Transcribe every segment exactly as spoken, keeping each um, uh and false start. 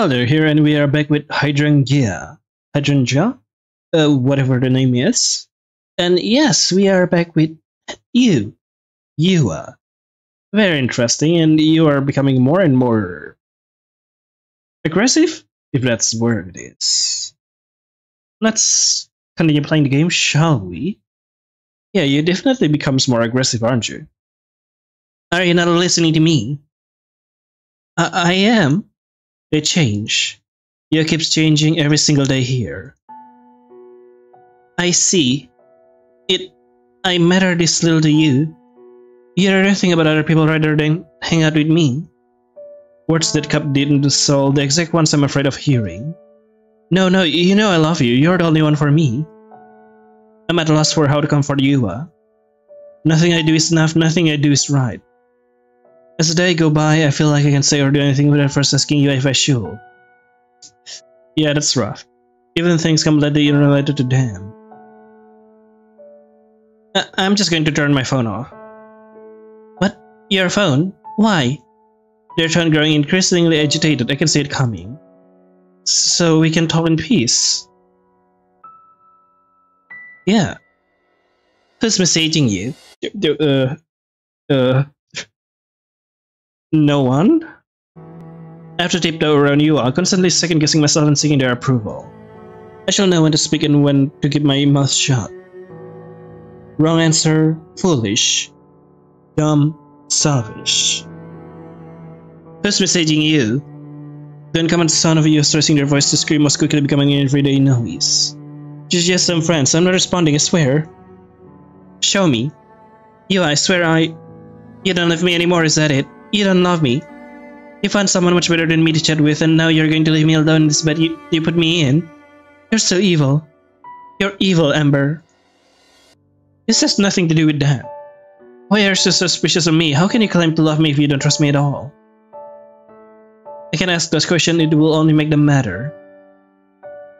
Hello there, here, and we are back with Hydrangea. Hydrangea? Uh, whatever the name is. And yes, we are back with you. You are. Very interesting, and you are becoming more and more aggressive, if that's the word it is. Let's continue playing the game, shall we? Yeah, you definitely becomes more aggressive, aren't you? Are you not listening to me? I, I am. They change. It keeps changing every single day here. I see. It... I matter this little to you. You don't think about other people rather than hang out with me. Words that cup didn't solve the exact ones I'm afraid of hearing. No, no, you know I love you. You're the only one for me. I'm at a loss for how to comfort you, uh. Nothing I do is enough. Nothing I do is right. As the day go by, I feel like I can say or do anything without first asking you if I should. Yeah, that's rough. Even things completely unrelated to them. I I'm just going to turn my phone off. What? Your phone? Why? Their tone growing increasingly agitated. I can see it coming. So we can talk in peace. Yeah. Who's messaging you? Uh... Uh... No one? I have to tiptoe around you all, constantly second-guessing myself and seeking their approval. I shall know when to speak and when to keep my mouth shut. Wrong answer, foolish, dumb, selfish. Who's messaging you? The uncommon sound of you stressing their voice to scream was quickly becoming an everyday noise. Just just some friends, I'm not responding, I swear. Show me. You, I swear I... You don't love me anymore, is that it? You don't love me. You found someone much better than me to chat with, and now you're going to leave me alone in this bed you, you put me in. You're so evil. You're evil, Amber. This has nothing to do with that. Why are you so suspicious of me? How can you claim to love me if you don't trust me at all? I can ask those questions, it will only make them matter.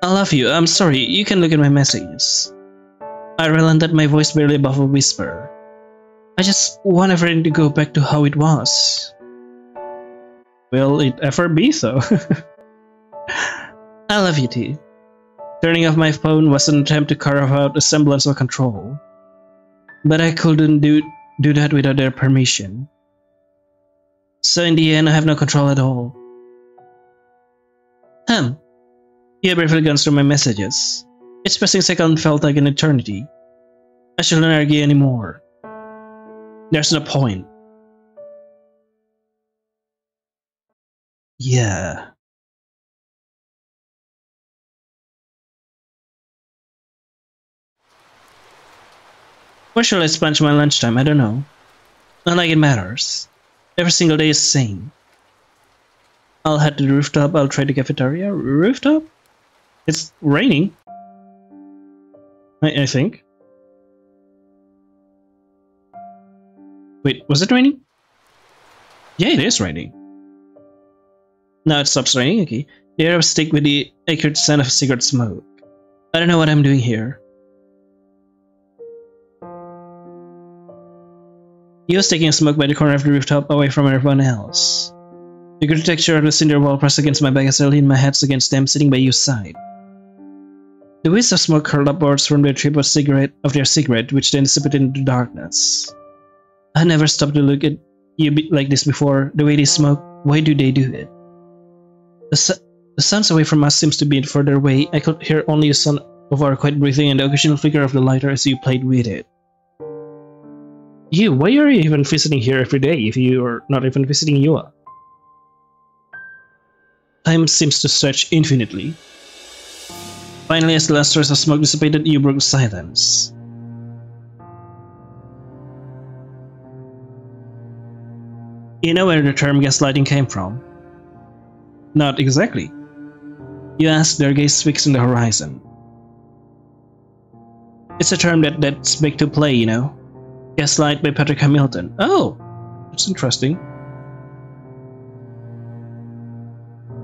I love you, I'm sorry, you can look at my messages. I relented, my voice barely above a whisper. I just want everything to go back to how it was. Will it ever be so? I love you too. Turning off my phone was an attempt to carve out a semblance of control. But I couldn't do, do that without their permission. So in the end, I have no control at all. Hmm. He briefly glanced through my messages. Each passing second felt like an eternity. I shouldn't argue anymore. There's no point. Yeah. Where shall I spend my lunchtime? I don't know. Not like it matters. Every single day is the same. I'll head to the rooftop. I'll try the cafeteria. Rooftop? It's raining. I, I think. Wait, was it raining? Yeah, it is raining. Now it stops raining, okay. The air was thick with the acrid scent of cigarette smoke. I don't know what I'm doing here. He was taking a smoke by the corner of the rooftop, away from everyone else. The gritty texture of the cinder wall pressed against my back as I leaned my head against them, sitting by your side. The wisp of smoke curled upwards from the tip of, cigarette, of their cigarette, which then dissipated into darkness. I never stopped to look at you like this before. The way they smoke, why do they do it? The, su the sounds away from us seems to be further away. I could hear only the sound of our quiet breathing and the occasional flicker of the lighter as you played with it. You, why are you even visiting here every day if you are not even visiting Yua? Time seems to stretch infinitely. Finally, as the last trace of smoke dissipated, you broke silence. You know where the term gaslighting came from? Not exactly. You ask, their gaze fixed on the horizon. It's a term that, that's big to play, you know. Gaslight by Patrick Hamilton. Oh, that's interesting.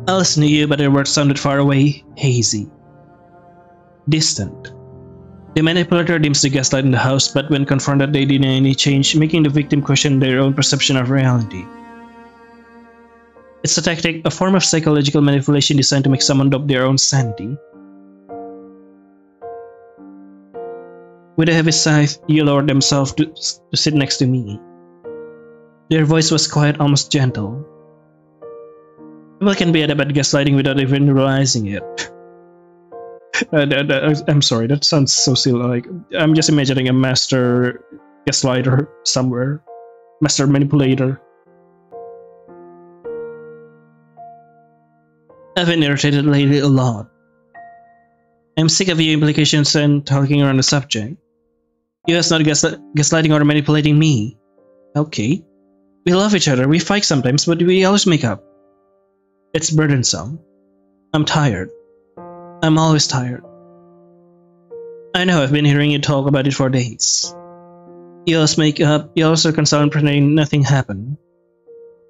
I listened to you, but their words sounded far away, hazy, distant. The manipulator dims the gaslight in the house, but when confronted they deny any change, making the victim question their own perception of reality. It's a tactic, a form of psychological manipulation designed to make someone doubt their own sanity. With a heavy scythe, Io lowered themselves to, to sit next to me. Their voice was quiet, almost gentle. People can be adept at gaslighting without even realizing it. uh, that, that, I'm sorry, that sounds so silly. Like, I'm just imagining a master gaslighter somewhere. Master manipulator. I've been irritated lately a lot. I'm sick of your implications and talking around the subject. You are not gasli gaslighting or manipulating me. Okay. We love each other, we fight sometimes, but we always make up. It's burdensome. I'm tired. I'm always tired. I know, I've been hearing you talk about it for days. You always make up, you also reconcile and pretend nothing happened.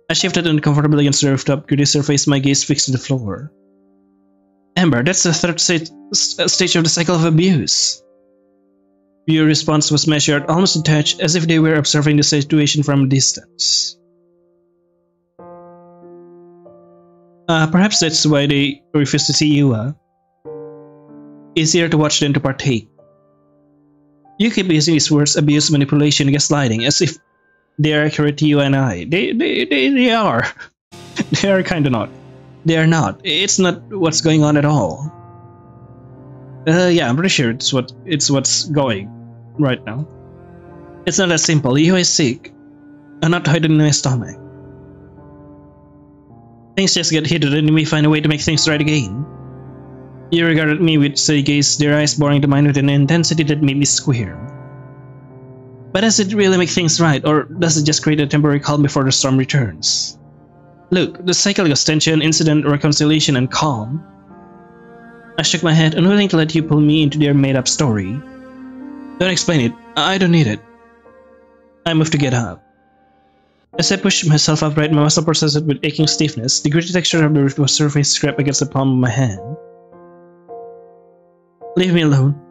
I shifted uncomfortably against the rooftop, could you surface my gaze fixed to the floor. Amber, that's the third st st stage of the cycle of abuse. Your response was measured, almost detached, as if they were observing the situation from a distance. Uh, perhaps that's why they refuse to see you, huh? Easier to watch than to partake. You keep using these words, abuse, manipulation, gaslighting, as if they are accurate to you and I. They, they, they, they are. They are kinda not. They are not. It's not what's going on at all. Uh, yeah, I'm pretty sure it's what it's what's going right now. It's not that simple. Io is sick. I'm not hiding in my stomach. Things just get heated and we find a way to make things right again. You regarded me with steady gaze, their eyes boring to mine with an intensity that made me squirm. But does it really make things right, or does it just create a temporary calm before the storm returns? Look, the cycle of tension, incident, reconciliation, and calm. I shook my head, unwilling to let you pull me into their made-up story. Don't explain it. I don't need it. I moved to get up. As I pushed myself upright, my muscle processed with aching stiffness. The gritty texture of the roof surface scraped against the palm of my hand. Leave me alone.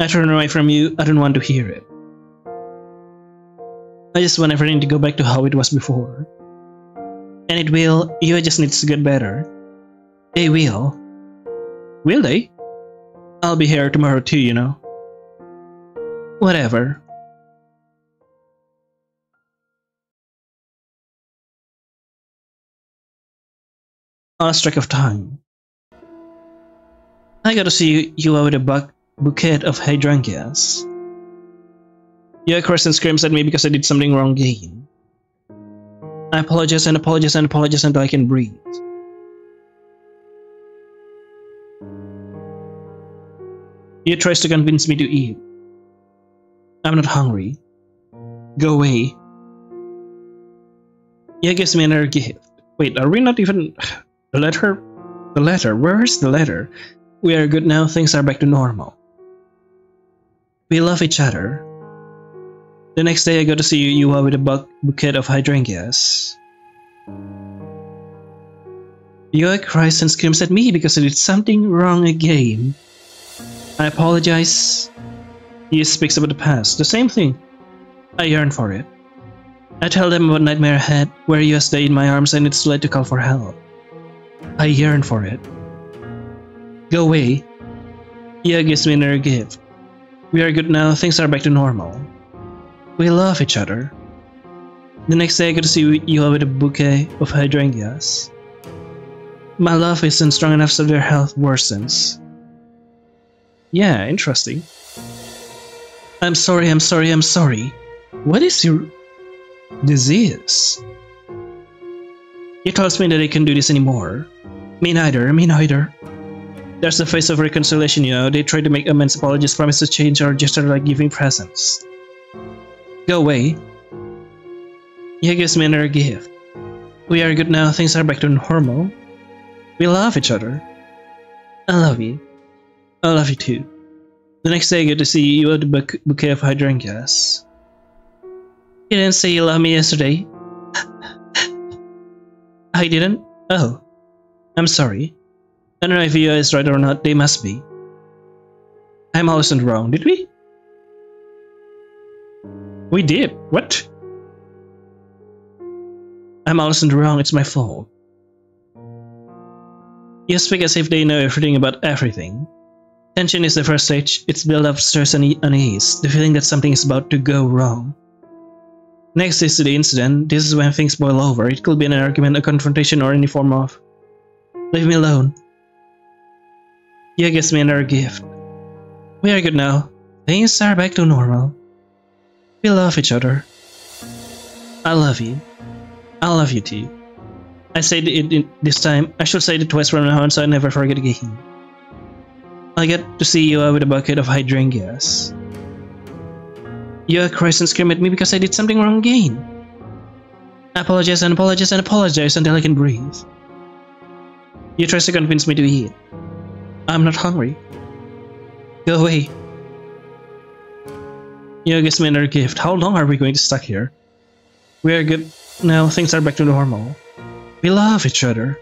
I turn away from you. I don't want to hear it. I just want everything to go back to how it was before. And it will. You just need to get better. They will. Will they? I'll be here tomorrow too, you know. Whatever. I lost track of time. I got to see you out with a bu bouquet of hydrangeas. Your crescent screams at me because I did something wrong again. I apologize and apologize and apologize until I can breathe. You tries to convince me to eat. I'm not hungry. Go away. You gives me another gift. Wait, are we not even... The letter? The letter? Where is the letter? We are good now, things are back to normal. We love each other. The next day I go to see you, you are with a bu bouquet of hydrangeas. Yua cries and screams at me because I did something wrong again. I apologize. He speaks about the past. The same thing. I yearn for it. I tell them about nightmare ahead, where you stay in my arms and it's late to call for help. I yearn for it. Go away. Io gives me another gift. We are good now. Things are back to normal. We love each other. The next day I get to see you with a bouquet of hydrangeas. My love isn't strong enough so their health worsens. Yeah, interesting. I'm sorry, I'm sorry, I'm sorry. What is your disease? He tells me that I can't do this anymore. Me neither, me neither. There's the phase of reconciliation, you know. They try to make amends, apologies, promise to change, or gesture like giving presents. Go away. He gives me another gift. We are good now, things are back to normal. We love each other. I love you. I love you too. The next day I get to see you at the bu bouquet of hydrangeas. You didn't say you loved me yesterday. I didn't? Oh. I'm sorry. I don't know if you is right or not, they must be. I'm always wrong, did we? We did. What? I'm honestly wrong, it's my fault. You speak as if they know everything about everything. Tension is the first stage, it's built up stress and unease, the feeling that something is about to go wrong. Next is the incident, this is when things boil over, it could be an argument, a confrontation, or any form of... Leave me alone. You gives me another gift. We are good now. Things are back to normal. We love each other. I love you. I love you too. I said it, it this time, I should say it twice from now on so I never forget again. I get to see Iowa with a bucket of hydrangeas. Iowa cries and screams at me because I did something wrong again. I apologize and apologize and apologize until I can breathe. You try to convince me to eat. I'm not hungry. Go away. Iowa gives me another gift. How long are we going to stuck here? We are good. Now things are back to normal. We love each other.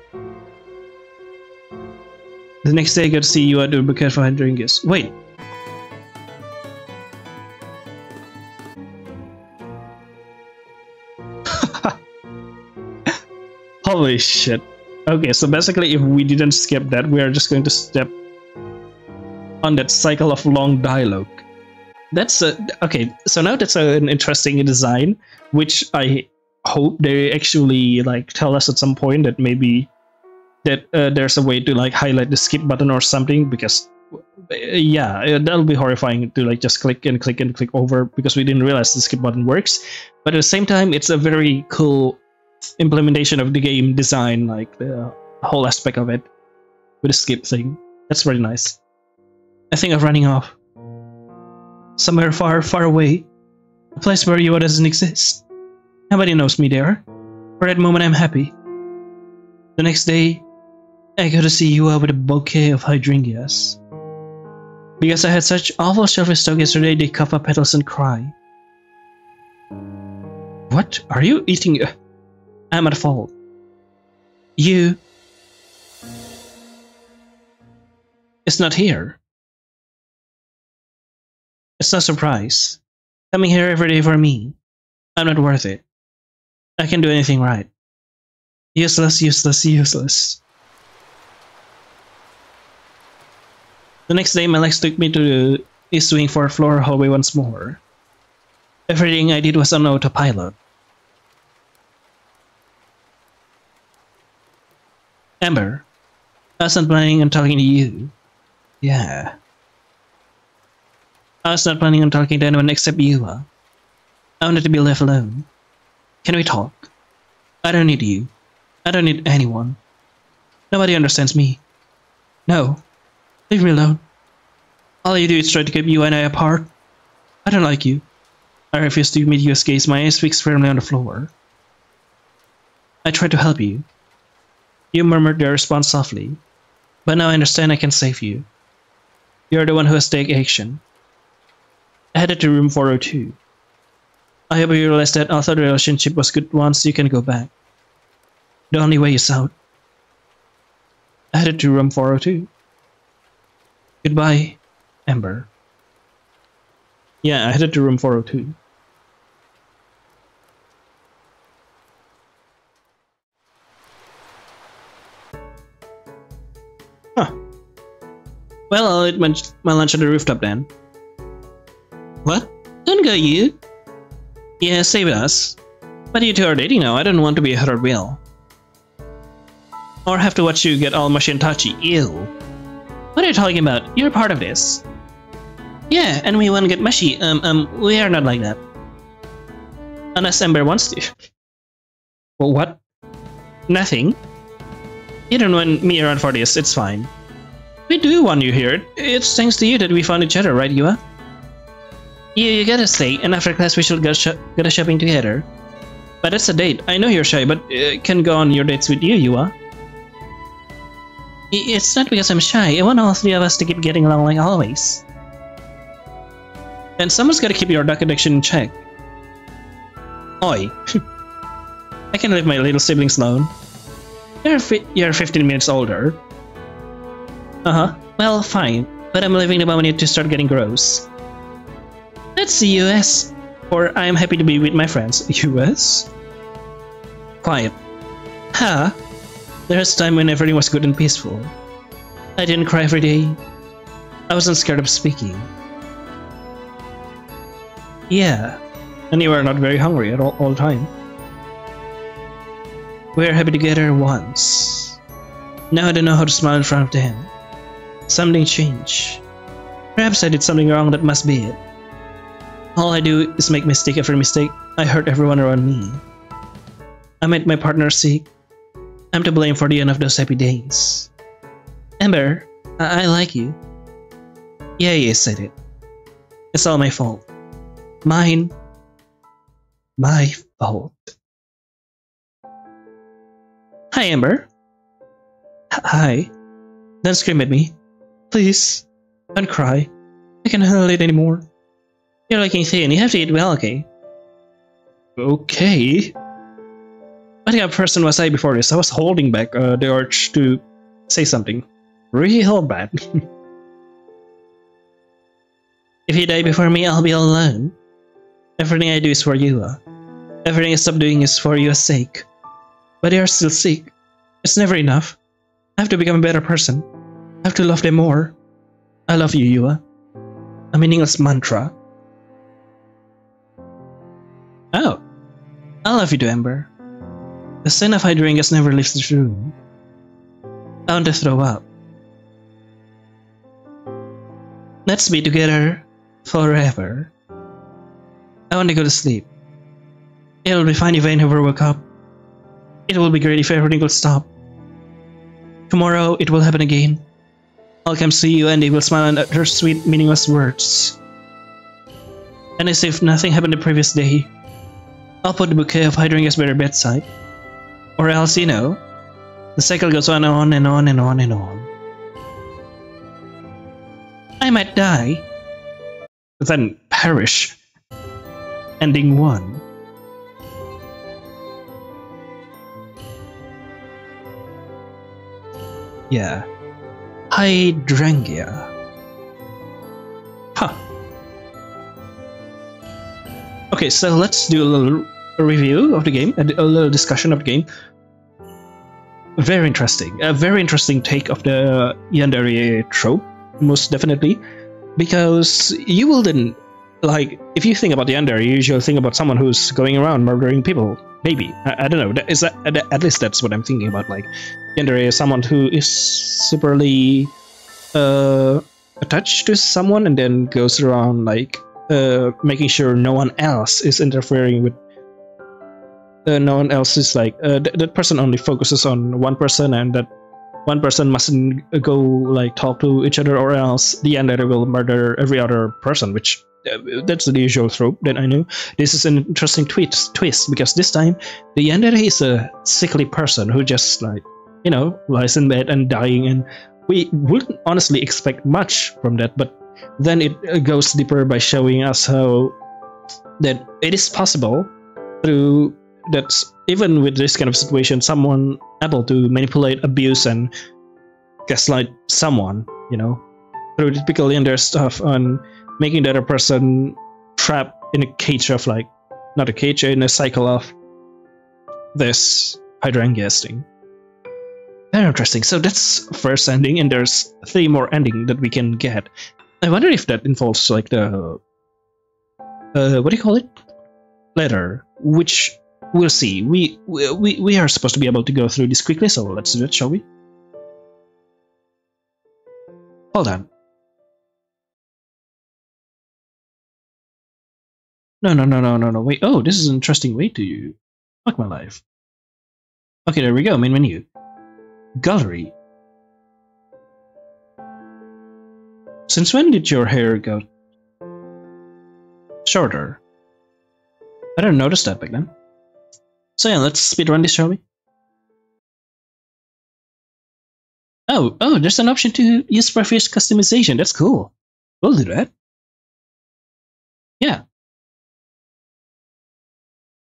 The next day I got to see you at the bucket for hydrangeas. Wait! Holy shit. Okay, so basically if we didn't skip that, we are just going to step on that cycle of long dialogue. That's a... okay, so now that's a, an interesting design, which I... hope they actually like tell us at some point that maybe that uh, there's a way to like highlight the skip button or something, because yeah, that'll be horrifying to like just click and click and click over because we didn't realize the skip button works. But at the same time, it's a very cool implementation of the game design, like the whole aspect of it with the skip thing. That's very nice. I think I'm running off somewhere far, far away, a place where you doesn't exist. Nobody knows me there. For that moment, I'm happy. The next day, I go to see you out with a bouquet of hydrangeas. Because I had such awful surface talk yesterday, they cover petals and cry. What? Are you eating? I'm at fault. You... it's not here. It's no surprise. Coming here every day for me. I'm not worth it. I can do anything right. Useless, useless, useless. The next day, my legs took me to the east wing for floor hallway once more. Everything I did was on autopilot. Amber, I wasn't planning on talking to you. Yeah. I was not planning on talking to anyone except you. I wanted to be left alone. Can we talk? I don't need you. I don't need anyone. Nobody understands me. No. Leave me alone. All you do is try to keep you and I apart. I don't like you. I refuse to meet you as gaze. My eyes fixed firmly on the floor. I tried to help you. You murmured their response softly. But now I understand I can save you. You're the one who has taken action. I headed to room four oh two. I hope you realize that although the relationship was good once, you can go back. The only way is out. I headed to room four oh two. Goodbye, Amber. Yeah, I headed to room four oh two. Huh. Well, I'll eat my, my lunch on the rooftop then. What? Don't go, you. Yeah, stay with us. But you two are dating now, I don't want to be hurt at will. Or have to watch you get all mushy and touchy, ew. What are you talking about? You're part of this. Yeah, and we won't get mushy, um, um, we are not like that. Unless Amber wants to. Well, what? Nothing? You don't want me around for this, it's fine. We do want you here, it's thanks to you that we found each other, right Yua? You, you gotta stay, and after class we should go, sho go shopping together. But that's a date. I know you're shy, but uh, can go on your dates with you, Yua. I it's not because I'm shy. I want all three of us to keep getting along like always. And someone's gotta keep your duck addiction in check. Oi. I can leave my little siblings alone. You're, fi you're fifteen minutes older. Uh-huh. Well, fine. But I'm leaving the moment to start getting gross. That's the U S, or I'm happy to be with my friends. U S? quiet. Ha! There was a time when everything was good and peaceful. I didn't cry every day. I wasn't scared of speaking. Yeah, and you were not very hungry at all, all the time. We were happy together once. Now I don't know how to smile in front of them. Something changed. Perhaps I did something wrong, that must be it. All I do is make mistake after mistake. I hurt everyone around me. I made my partner sick. I'm to blame for the end of those happy days. Amber, I, I like you. Yeah, yes, I did. It's all my fault. Mine. My fault. Hi, Amber. H hi. Don't scream at me. Please. Don't cry. I can't handle it anymore. You're looking thin. You have to eat well, okay? Okay. What kind of person was I before this? I was holding back uh, the urge to say something real bad. If you die before me, I'll be all alone. Everything I do is for you. Uh. Everything I stop doing is for your sake. But they are still sick. It's never enough. I have to become a better person. I have to love them more. I love you, Yua. A meaningless mantra. Oh. I love you too, Amber. The scent of hydrangeas never leaves this room. I want to throw up. Let's be together forever. I want to go to sleep. It'll be fine if I never woke up. It will be great if everything will stop. Tomorrow it will happen again. I'll come see you and they will smile at her sweet, meaningless words. And as if nothing happened the previous day, I'll put the bouquet of hydrangeas by her bedside. Or else, you know, the cycle goes on and on and on and on and on. I might die, but then perish. Ending one. Yeah. Hydrangea. Huh. Okay, so let's do a little review of the game, a little discussion of the game. Very interesting. A very interesting take of the Yandere trope, most definitely. Because you will then, like, if you think about the Yandere, you usually think about someone who's going around murdering people. Maybe. I, I don't know. That is that, at least that's what I'm thinking about. Like, Yandere is someone who is superly uh, attached to someone and then goes around, like, uh, making sure no one else is interfering with. Uh, no one else is like. Uh, th that person only focuses on one person, and that one person mustn't go, like, talk to each other, or else the Yandere will murder every other person, which. That's the usual trope that I know. This is an interesting twist, twist because this time the Yandere is a sickly person who just, like, you know, lies in bed and dying, and we wouldn't honestly expect much from that, but then it goes deeper by showing us how that it is possible through that, even with this kind of situation, someone able to manipulate, abuse, and gaslight someone, you know, through typical Yandere stuff on making the other person trapped in a cage of, like, not a cage, in a cycle of this hydrangea thing. Very interesting. So that's first ending, and there's three more ending that we can get. I wonder if that involves, like, the uh, what do you call it? Letter, which we'll see. We we we are supposed to be able to go through this quickly, so let's do it, shall we? Hold on. No, no, no, no, no, no, wait. Oh, this is an interesting way to fuck my life. Okay, there we go. Main menu. Gallery. Since when did your hair go shorter? I didn't notice that back then. So yeah, let's speedrun this, shall we? Oh, oh, there's an option to use preface customization. That's cool. We'll do that. Yeah.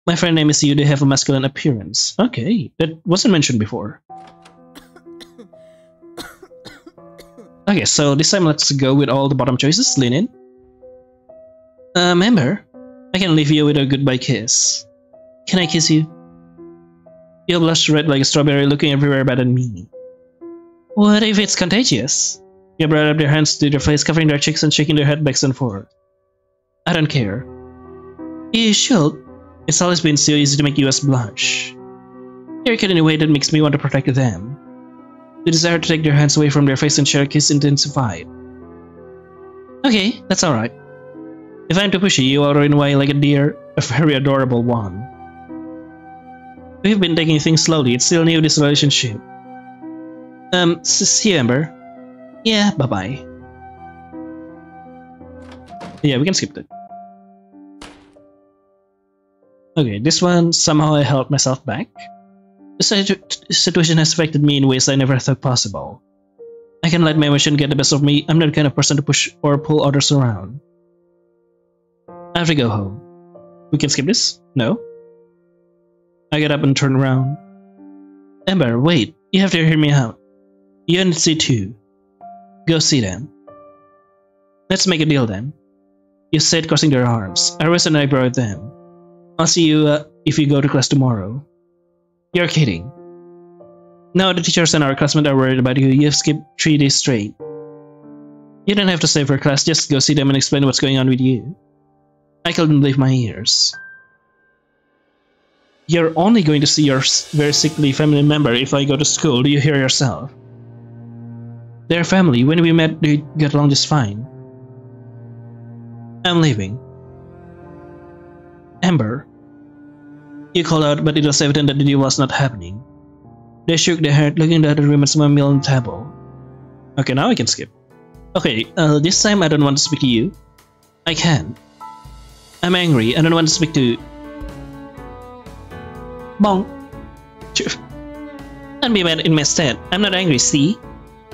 My friend name is you, they have a masculine appearance. Okay, that wasn't mentioned before. Okay, so this time let's go with all the bottom choices. Lean in. Um, Amber, I can leave you with a goodbye kiss. Can I kiss you? You'll blush red like a strawberry, looking everywhere but at me. What if it's contagious? They brought up their hands to their face, covering their cheeks and shaking their head back and forth. I don't care. You should. It's always been so easy to make U S blush. They're cut in a way that makes me want to protect them. The desire to take their hands away from their face and share a kiss intensified. Okay, that's alright. If I'm too pushy, you are running away like a deer, a very adorable one. We've been taking things slowly, it's still new, this relationship. Um, see you, Amber. Yeah, bye-bye. Yeah, we can skip that. Okay, this one, somehow I held myself back. The situation has affected me in ways I never thought possible. I can't let my emotion get the best of me. I'm not the kind of person to push or pull others around. I have to go home. We can skip this? No? I get up and turn around. Amber, wait. You have to hear me out. You need to see too. Go see them. Let's make a deal then. You said, crossing their arms. I raised an eyebrow at them. I'll see you uh, if you go to class tomorrow. You're kidding. Now the teachers and our classmates are worried about you. You've skipped three days straight. You don't have to stay for class. Just go see them and explain what's going on with you. I couldn't believe my ears. You're only going to see your very sickly family member if I go to school. Do you hear yourself? Their family, when we met, they got along just fine. I'm leaving. Amber. You called out, but it was evident that the deal was not happening. They shook their head, looking at the remains of my meal on the table. Okay, now I can skip. Okay, uh, this time I don't want to speak to you. I can. I'm angry, I don't want to speak to... Bong. Don't be mad in my stead. I'm not angry, see?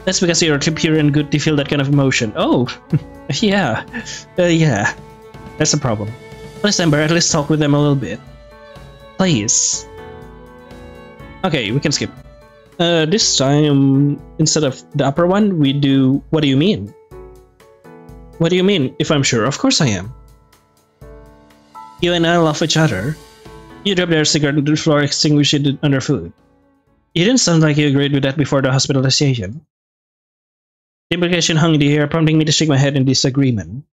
That's because you're too pure and good to feel that kind of emotion. Oh, yeah. Uh, yeah. That's a problem. Please, Amber, at least talk with them a little bit. Please. Okay, we can skip. Uh, this time, instead of the upper one, we do... What do you mean? What do you mean? If I'm sure, of course I am. You and I love each other. You dropped their cigarette on the floor, extinguished it underfoot. You didn't sound like you agreed with that before the hospitalization. The implication hung in the air, prompting me to shake my head in disagreement.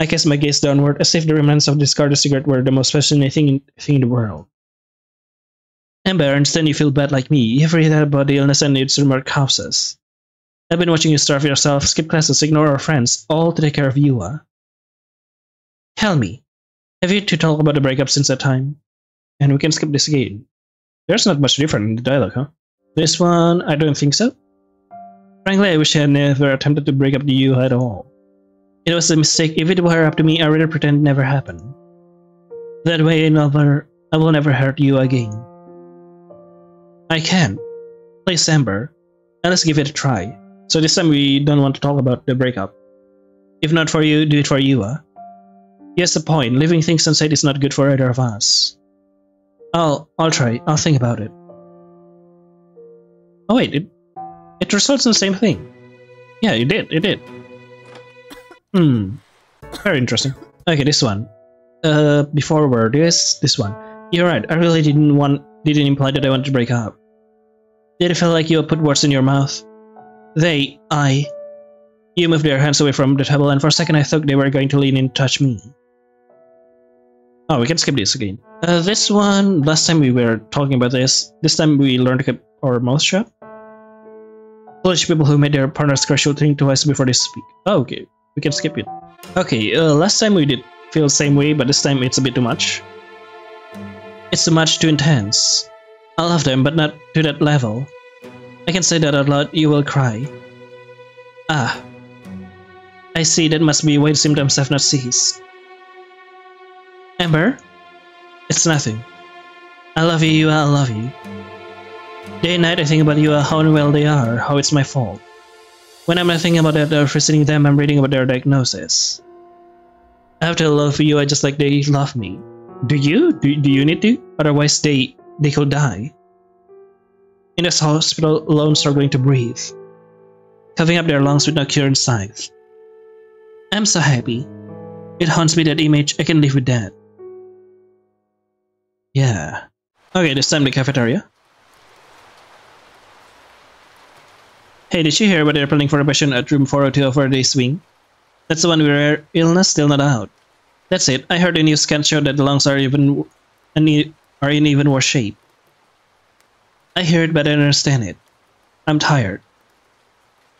I cast my gaze downward, as if the remnants of discarded cigarette were the most fascinating thing in the world. Amber, instead you feel bad like me. You have read about the illness and its remote causes. I've been watching you starve yourself, skip classes, ignore our friends, all to take care of you, huh? Tell me, have you two talked about the breakup since that time? And we can skip this again. There's not much different in the dialogue, huh? This one, I don't think so. Frankly, I wish I had never attempted to break up the U at all. It was a mistake. If it were up to me, I would pretend it never happened. That way, I, never, I will never hurt you again. I can. Please, Amber. And let's give it a try. So this time, we don't want to talk about the breakup. If not for you, do it for you, huh? Here's the point. Leaving things unsaid is not good for either of us. I'll I'll try. I'll think about it. Oh wait, it it results in the same thing. Yeah, it did. It did. Hmm. Very interesting. Okay, this one. Uh, before we're this this one. You're right. I really didn't want didn't imply that I wanted to break up. Did it feel like you put words in your mouth? They I. You moved their hands away from the table, and for a second I thought they were going to lean in and touch me. Oh, we can skip this again. Uh, this one, last time we were talking about this, this time we learned to keep our mouth shut. Foolish people who made their partners crush will think twice before they speak. Oh, okay, we can skip it. Okay, uh, last time we did feel the same way, but this time it's a bit too much. It's too much, too intense. I love them, but not to that level. I can say that out loud, you will cry. Ah. I see, that must be why the symptoms have not ceased. Amber? It's nothing. I love you, you are, I love you. Day and night I think about you, how unwell they are, how it's my fault. When I'm not thinking about that or visiting them, I'm reading about their diagnosis. I have to love you, I just like they love me. Do you? Do, do you need to? Otherwise they, they could die. In this hospital, alone struggling to breathe. Covering up their lungs with no cure in sight. I'm so happy. It haunts me, that image. I can live with that. Yeah. Okay, this time the cafeteria. Hey, did you hear what they're planning for a passion at room four oh two for this wing? That's the one where illness still not out. That's it. I heard the news can show that the lungs are even are in even worse shape. I hear it, but I don't understand it. I'm tired.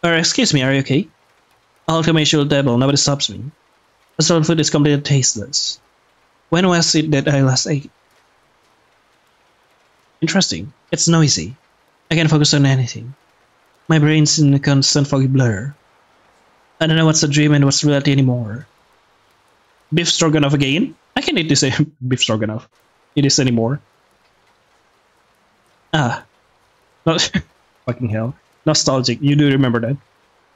Or excuse me, are you okay? I'll come as usual, devil. Nobody stops me. The solid food is completely tasteless. When was it that I last ate? Interesting. It's noisy. I can't focus on anything. My brain's in a constant foggy blur. I don't know what's a dream and what's reality anymore. Beef stroganoff again? I can't eat this beef stroganoff. It is anymore. Ah. Not fucking hell. Nostalgic. You do remember that.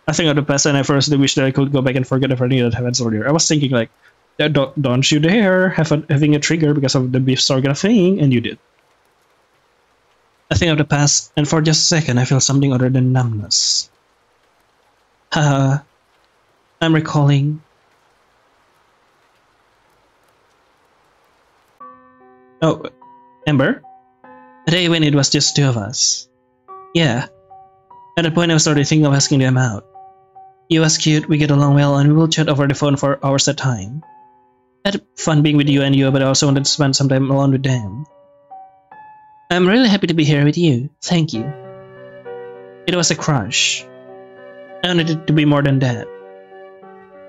I think of the past and I firstly wish that I could go back and forget everything that happened earlier. I was thinking like, don't, don't you dare have a, having a trigger because of the beef stroganoff thing, and you did. I think of the past, and for just a second I feel something other than numbness. Haha. I'm recalling. Oh, Amber? A day when it was just two of us. Yeah. At that point I was already thinking of asking them out. He was cute, we get along well, and we will chat over the phone for hours at a time. I had fun being with you and you, but I also wanted to spend some time alone with them. I'm really happy to be here with you, thank you. It was a crush. I wanted it to be more than that.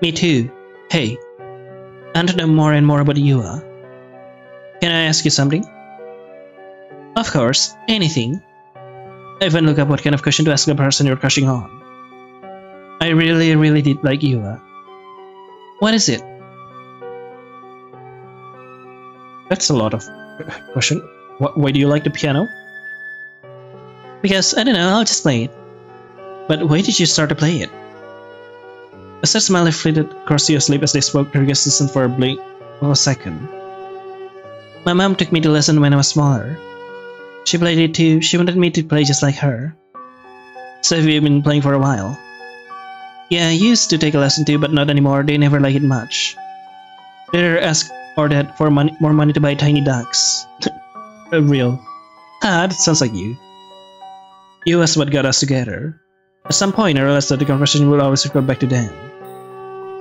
Me too. Hey, I want to know more and more about you. Can I ask you something? Of course, anything. I even look up what kind of question to ask the person you're crushing on. I really, really did like you. What is it? That's a lot of question. Why do you like the piano? Because, I don't know, I'll just play it. But why did you start to play it? A sad smile flitted across your sleep as they spoke, their guest listened for a blink of a second. My mom took me to lesson when I was smaller. She played it too, she wanted me to play just like her. So we've been playing for a while. Yeah, I used to take a lesson too, but not anymore, they never like it much. Later asked or dad for money, more money to buy tiny ducks. Real. Ah, that sounds like you. You was what got us together. At some point, I realized that the conversation would always go back to them.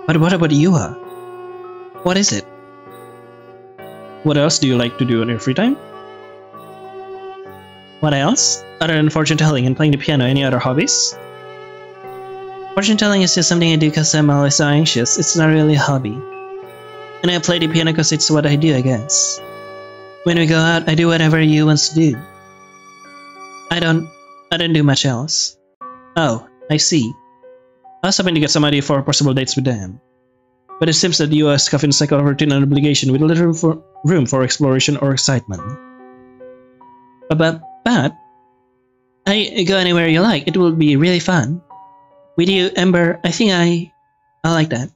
But what about you? What is it? What else do you like to do in your free time? What else? Other than fortune telling and playing the piano, any other hobbies? Fortune telling is just something I do because I'm always so anxious. It's not really a hobby. And I play the piano because it's what I do, I guess. When we go out, I do whatever you want to do. I don't... I don't do much else. Oh, I see. I was hoping to get some idea for possible dates with them. But it seems that you are scuffing cycle routine and obligation with little for, room for exploration or excitement. But, but, but... I go anywhere you like, it will be really fun. With you, Amber, I think I... I like that.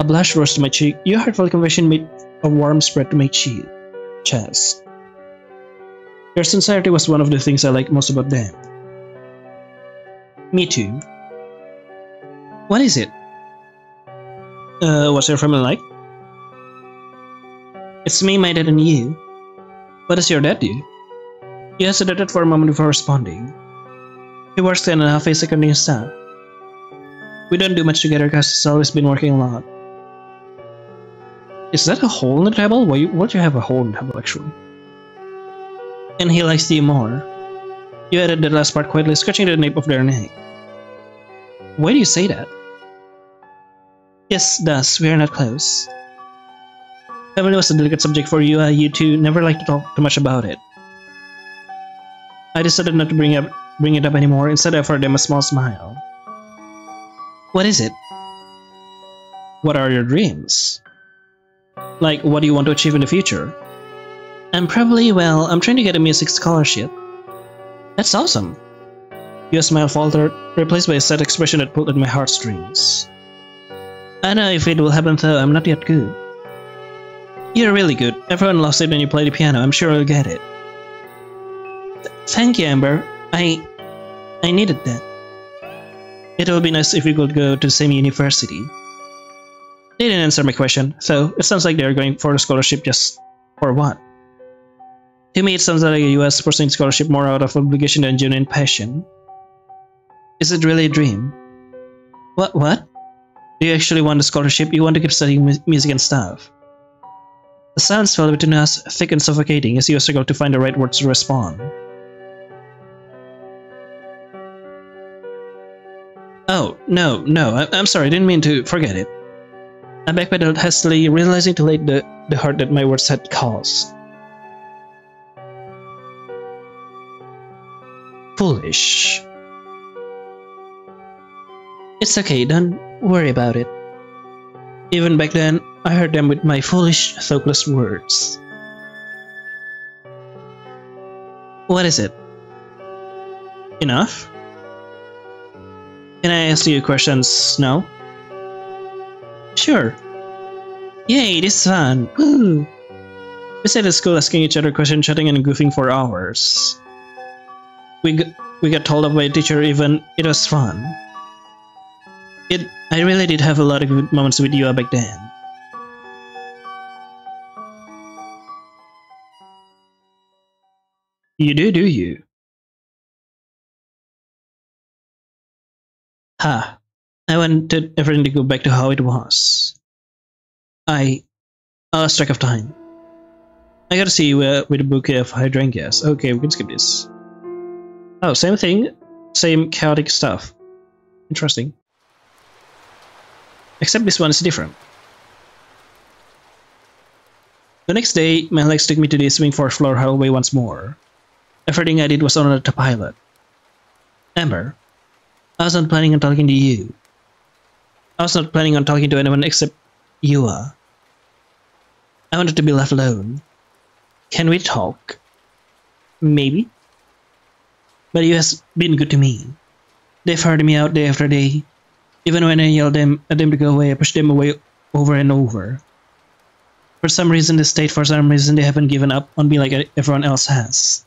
A blush rose to my cheek, your heartfelt confession made a warm spread to my cheek. Chess. Their sincerity was one of the things I liked most about them. Me too. What is it? Uh, what's your family like? It's me, my dad, and you. What does your dad do? He hesitated for a moment before responding. He works ten and a half a second in staff. We don't do much together because he's always been working a lot. Is that a hole in the table? Why would you have a hole in the table, actually? And he likes you more. You added that last part quietly, scratching the nape of their neck. Why do you say that? Yes, thus, we are not close. Family was a delicate subject for you, uh, you two never liked to talk too much about it. I decided not to bring up, bring it up anymore, instead I offered them a small smile. What is it? What are your dreams? Like, what do you want to achieve in the future? I'm probably, well, I'm trying to get a music scholarship. That's awesome. Your smile faltered, replaced by a sad expression that pulled at my heartstrings. I know if it will happen though, I'm not yet good. You're really good. Everyone loves it when you play the piano, I'm sure you'll get it. Th thank you, Amber. I... I needed that. It would be nice if we could go to the same university. They didn't answer my question, so it sounds like they're going for a scholarship just for what? To me, it sounds like a U S pursuing scholarship more out of obligation than genuine passion. Is it really a dream? What? What? Do you actually want a scholarship? You want to keep studying mu music and stuff? The silence fell between us, thick and suffocating, as you struggled to find the right words to respond. Oh, no, no, I I'm sorry, I didn't mean to, forget it. I backpedaled hastily, realizing too late the, the hurt that my words had caused. Foolish. It's okay, don't worry about it. Even back then, I heard them with my foolish, thoughtless words. What is it? Enough? Can I ask you questions now? Sure. Yay, this is fun. Woo. We sat at school asking each other questions, chatting and goofing for hours. We got, we got told off by a teacher even. It was fun. It, I really did have a lot of good moments with you back then. You do, do you? Ha. I wanted everything to go back to how it was. I... I lost track of time. I gotta see you uh, with a bouquet of hydrangeas. Okay, we can skip this. Oh, same thing. Same chaotic stuff. Interesting. Except this one is different. The next day, my legs took me to the swimming fourth floor hallway once more. Everything I did was on autopilot. Amber, I was not planning on talking to you. I was not planning on talking to anyone except you are. I wanted to be left alone. Can we talk? Maybe. But you has been good to me. They've heard me out day after day. Even when I yelled them, at them to go away, I pushed them away over and over. For some reason they stayed, for some reason they haven't given up on me like everyone else has.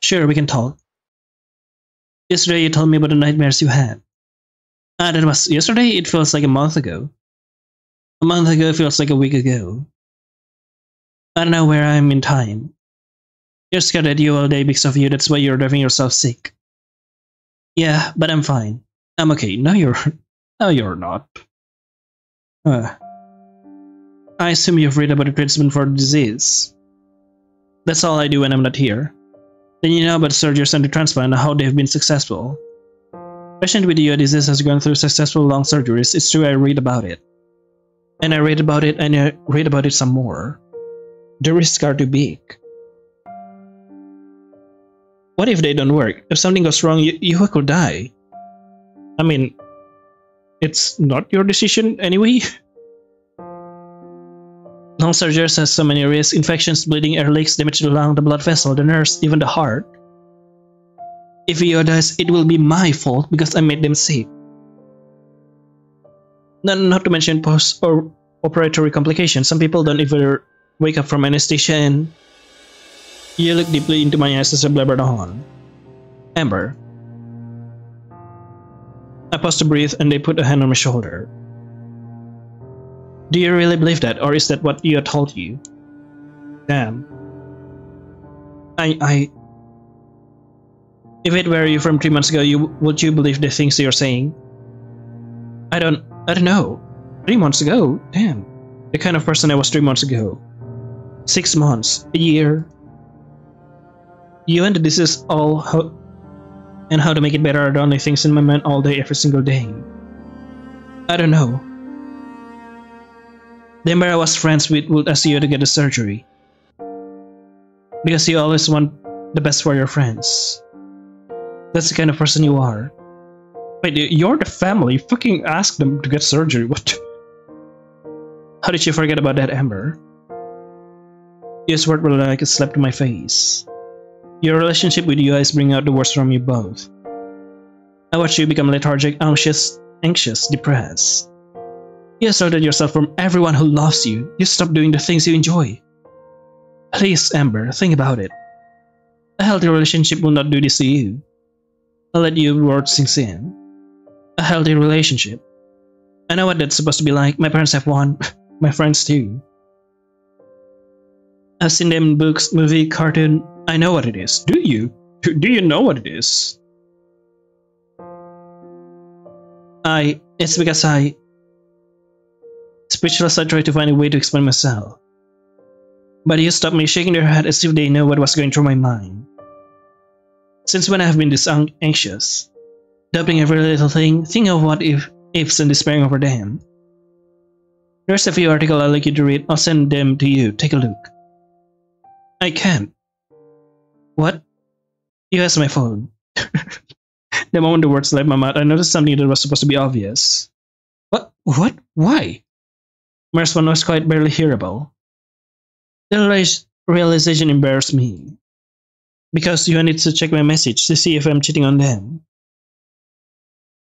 Sure, we can talk. Yesterday you told me about the nightmares you had. Ah, that was yesterday? It feels like a month ago. A month ago feels like a week ago. I don't know where I am in time. You're scared at you all day because of you, that's why you're driving yourself sick. Yeah, but I'm fine. I'm okay. No, you're... No, you're not. Uh, I assume you've read about the treatment for the disease. That's all I do when I'm not here. Then you know about surgeries and the transplant and how they've been successful. A patient with your disease has gone through successful lung surgeries. It's true, I read about it. And I read about it and I read about it some more. The risks are too big. What if they don't work? If something goes wrong, you, you could die. I mean, it's not your decision anyway. Lung surgery has so many risks: infections, bleeding, air leaks, damage to the lung, the blood vessel, the nerves, even the heart. If Io dies, it will be my fault because I made them sick. Not, not to mention post or operatory complications. Some people don't even wake up from anesthesia, and you look deeply into my eyes as I blabbered on. Amber. I paused to breathe and they put a hand on my shoulder. Do you really believe that, or is that what Io told you? Damn. I... I... If it were you from three months ago, you would you believe the things you're saying? I don't... I don't know. Three months ago? Damn. The kind of person I was three months ago. Six months. A year. You and this is all... Ho and how to make it better are the only things in my mind all day, every single day. I don't know. The Amber I was friends with would ask you to get the surgery. Because you always want the best for your friends. That's the kind of person you are. Wait, you're the family. Fucking ask them to get surgery. What? How did you forget about that, Amber? His words were like a slap to my face. Your relationship with you guys bring out the worst from you both. I watched you become lethargic, anxious, anxious, depressed. You isolated yourself from everyone who loves you. You stopped doing the things you enjoy. Please, Amber, think about it. A healthy relationship will not do this to you. I'll let your words sink in. A healthy relationship. I know what that's supposed to be like. My parents have one. My friends too. I've seen them in books, movie, cartoon. I know what it is. Do you? Do you know what it is? I... It's because I... Speechless, I tried to find a way to explain myself. But you stopped me, shaking their head as if they knew what was going through my mind. Since when I have been this anxious, doubting every little thing, thinking of what if ifs and despairing over them. There's a few articles I'd like you to read, I'll send them to you, take a look. I can't. What? You asked my phone. The moment the words left my mouth, I noticed something that was supposed to be obvious. What? What? Why? My response was quite barely hearable. The realization embarrassed me. Because you needed to check my message to see if I'm cheating on them.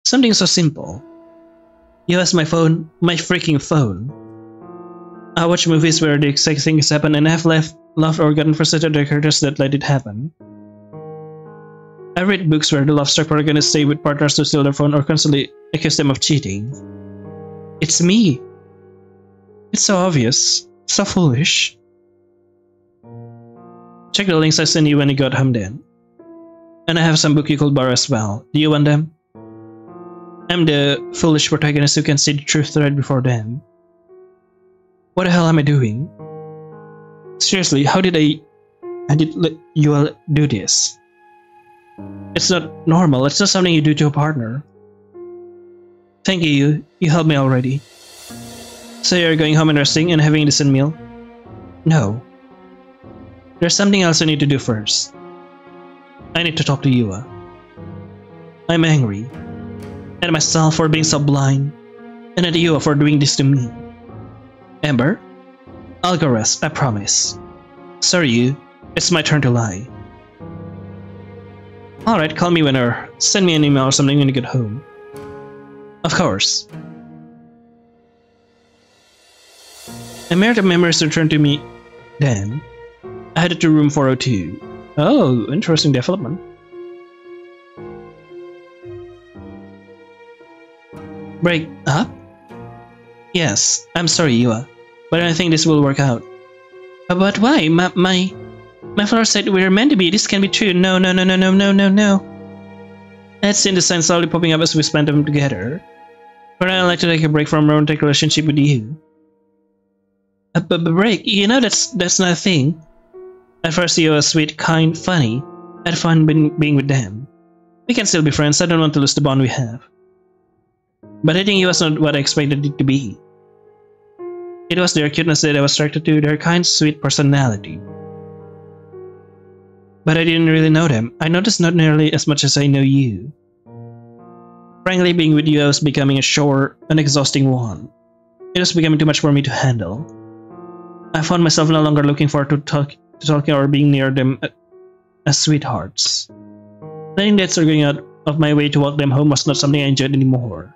Something so simple. You asked my phone, my freaking phone. I watch movies where the exact thing has happened and I have left, loved or gotten frustrated at the characters that let it happen. I read books where the love-struck protagonists stay with partners to steal their phone or constantly accuse them of cheating. It's me! It's so obvious, so foolish. Check the links I sent you when you got home then. And I have some book you could borrow as well. Do you want them? I'm the foolish protagonist who can see the truth right before them. What the hell am I doing? Seriously, how did I... I did let you all do this? It's not normal, it's not something you do to a partner. Thank you, you helped me already. So you're going home and resting and having a decent meal? No. There's something else I need to do first. I need to talk to Yua. I'm angry. At myself for being so blind. And at Yua for doing this to me. Amber? I'll go rest, I promise. Sorry you, it's my turn to lie. Alright, call me when or send me an email or something when you get home. Of course. A myriad of memories returned to me then. I headed to room four oh two. Oh, interesting development. Break up? Yes, I'm sorry, Yua, but I think this will work out. But why? My my, my father said we're meant to be. This can't be true. No, no, no, no, no, no, no, no. I'd seen the sign slowly popping up as we spent them together. But I'd like to take a break from a romantic relationship with you. A b b break? You know that's that's not a thing. At first you were sweet, kind, funny. I had fun being with them. We can still be friends, I don't want to lose the bond we have. But I think it was not what I expected it to be. It was their cuteness that I was attracted to, their kind, sweet personality. But I didn't really know them. I noticed not nearly as much as I know you. Frankly, being with you I was becoming a chore, an exhausting one. It was becoming too much for me to handle. I found myself no longer looking forward to talk. To talking or being near them as sweethearts. Letting dates or going out of my way to walk them home was not something I enjoyed anymore.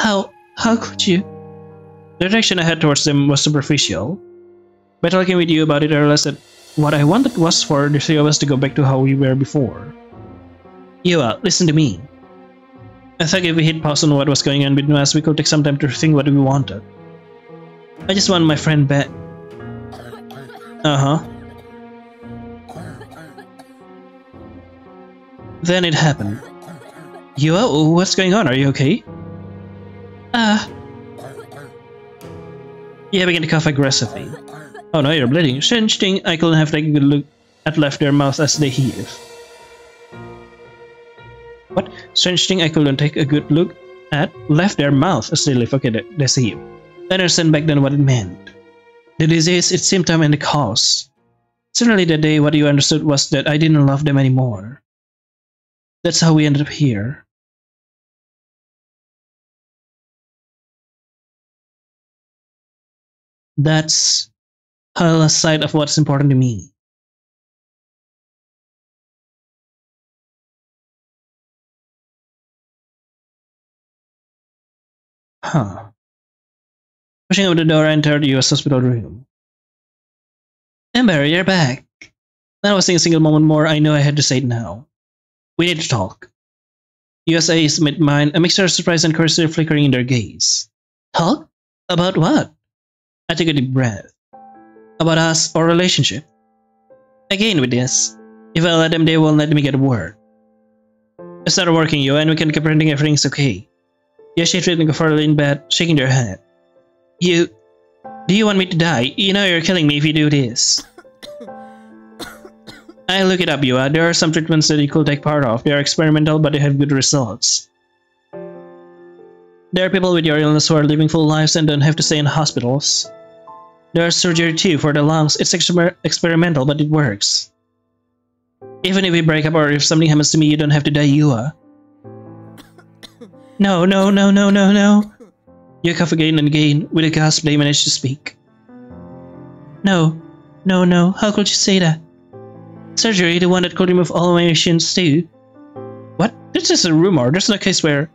How, how could you? The attraction I had towards them was superficial. By talking with you about it, I realized that what I wanted was for the three of us to go back to how we were before. Yua, listen to me. I thought if we hit pause on what was going on between us, we could take some time to think what we wanted. I just want my friend back. Uh-huh. Then it happened. Yua, what's going on? Are you okay? Ah. Uh. Yeah, I began to cough aggressively. Oh no, you're bleeding. Shinching, I couldn't have taken a good look at left their mouth as they heaved. What? Shinching, I couldn't take a good look at left their mouth as they live. Okay, that's heave. I understand back then what it meant. The disease, its symptom, and the cause. Suddenly that day what you understood was that I didn't love them anymore. That's how we ended up here. That's I lost sight of what's important to me. Huh. Pushing open the door, I entered the U S hospital room. Amber, you're back. Not wasting a single moment more, I know I had to say it now. We need to talk. U S A's met mine, a mixture of surprise and curiosity flickering in their gaze. Talk? About what? I took a deep breath. About us, our relationship. Again with this. If I let them, they won't let me get a word. It's not working, you, and we can keep pretending everything's okay. Yoshi tripping further in bed, shaking their head. You... Do you want me to die? You know you're killing me if you do this. I look it up, Yua. There are some treatments that you could take part of. They are experimental, but they have good results. There are people with your illness who are living full lives and don't have to stay in hospitals. There is surgery too, for the lungs. It's exper experimental, but it works. Even if we break up or if something happens to me, you don't have to die, Yua. No, no, no, no, no, no. You cough again and again. With a gasp, they manage to speak. No, no, no, how could you say that? Surgery, the one that could remove all my machines too. What? This is a rumor, there's no case where...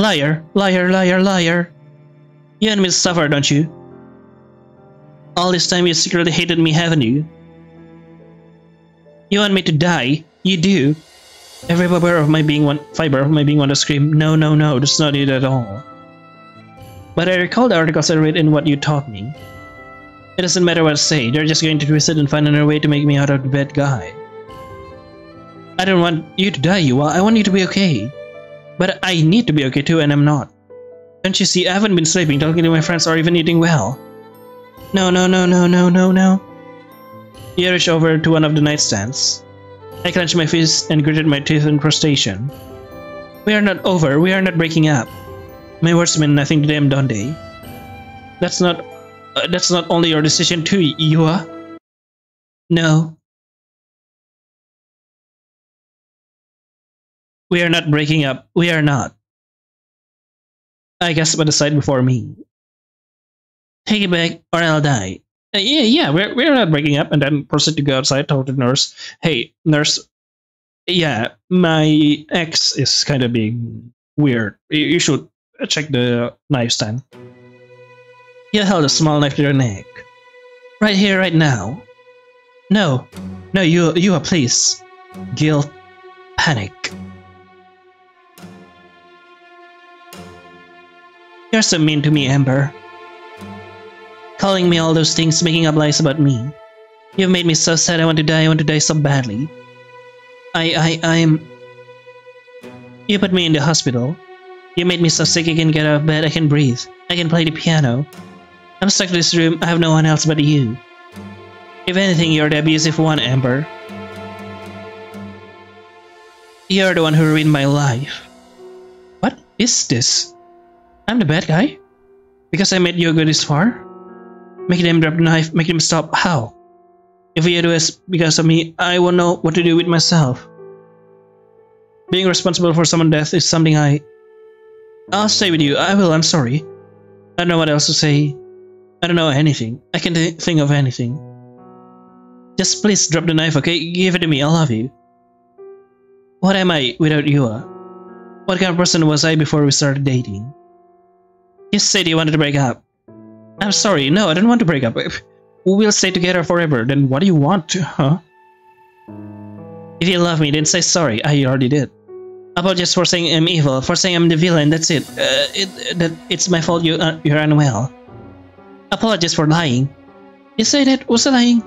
Liar, liar, liar, liar. You and me suffer, don't you? All this time you secretly hated me, haven't you? You want me to die? You do. Every fiber of my being one fiber of my being want to scream, no, no, no, that's not it at all. But I recall the articles I read and what you taught me. It doesn't matter what I say, they're just going to twist it and find another way to make me out of the bad guy. I don't want you to die, Yua, I want you to be okay. But I need to be okay too, and I'm not. Don't you see, I haven't been sleeping, talking to my friends, or even eating well. No, no, no, no, no, no, no. You reach over to one of the nightstands. I clenched my fist and gritted my teeth in frustration. We are not over, we are not breaking up. My words mean nothing to them, don't they? That's not... Uh, that's not only your decision too, Yua. No. We are not breaking up. We are not. I guess by the side before me. Take it back or I'll die. Uh, yeah, yeah, we're, we're not breaking up. And then proceed to go outside, talk to the nurse. Hey, nurse. Yeah, my ex is kind of being weird. You should check the knife stand. You held a small knife to your neck. Right here, right now. No. No, you, you are please. Guilt. Panic. You're so mean to me, Amber. Calling me all those things, making up lies about me. You've made me so sad, I want to die, I want to die so badly. I, I, I'm... You put me in the hospital. You made me so sick I can get out of bed, I can breathe. I can play the piano. I'm stuck in this room, I have no one else but you. If anything, you're the abusive one, Amber. You're the one who ruined my life. What is this? I'm the bad guy? Because I made you go this far? Make them drop the knife, make them stop, how? If you do this because of me, I won't know what to do with myself. Being responsible for someone's death is something I... I'll stay with you, I will, I'm sorry. I don't know what else to say. I don't know anything. I can't th think of anything. Just please drop the knife, okay? Give it to me, I love you. What am I without you? What kind of person was I before we started dating? You said you wanted to break up. I'm sorry, no, I don't want to break up. We'll stay together forever, then what do you want, huh? If you love me, then say sorry, I already did. Apologies for saying I'm evil, for saying I'm the villain, that's it. Uh, it that it's my fault you, uh, you're unwell. Apologies for lying. You say that? Was I lying?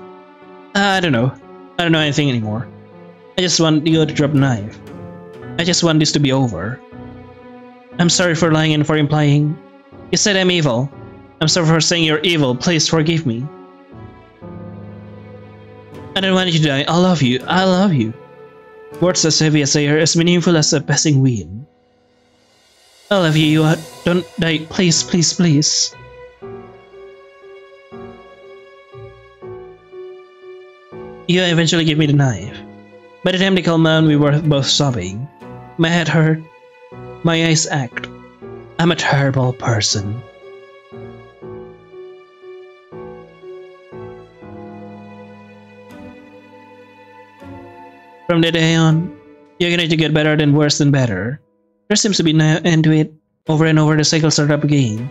Uh, I don't know. I don't know anything anymore. I just want you to drop the knife. I just want this to be over. I'm sorry for lying and for implying. You said I'm evil. I'm sorry for saying you're evil. Please forgive me. I don't want you to die. I love you. I love you. Words as heavy as air, as meaningful as a passing wind. I love you, you are. Don't die. Please, please, please. You eventually gave me the knife. By the time they calmed down, we were both sobbing. My head hurt. My eyes ached. I'm a terrible person. From that day on, you're going to get better than worse than better. There seems to be no end to it. Over and over the cycle started up again.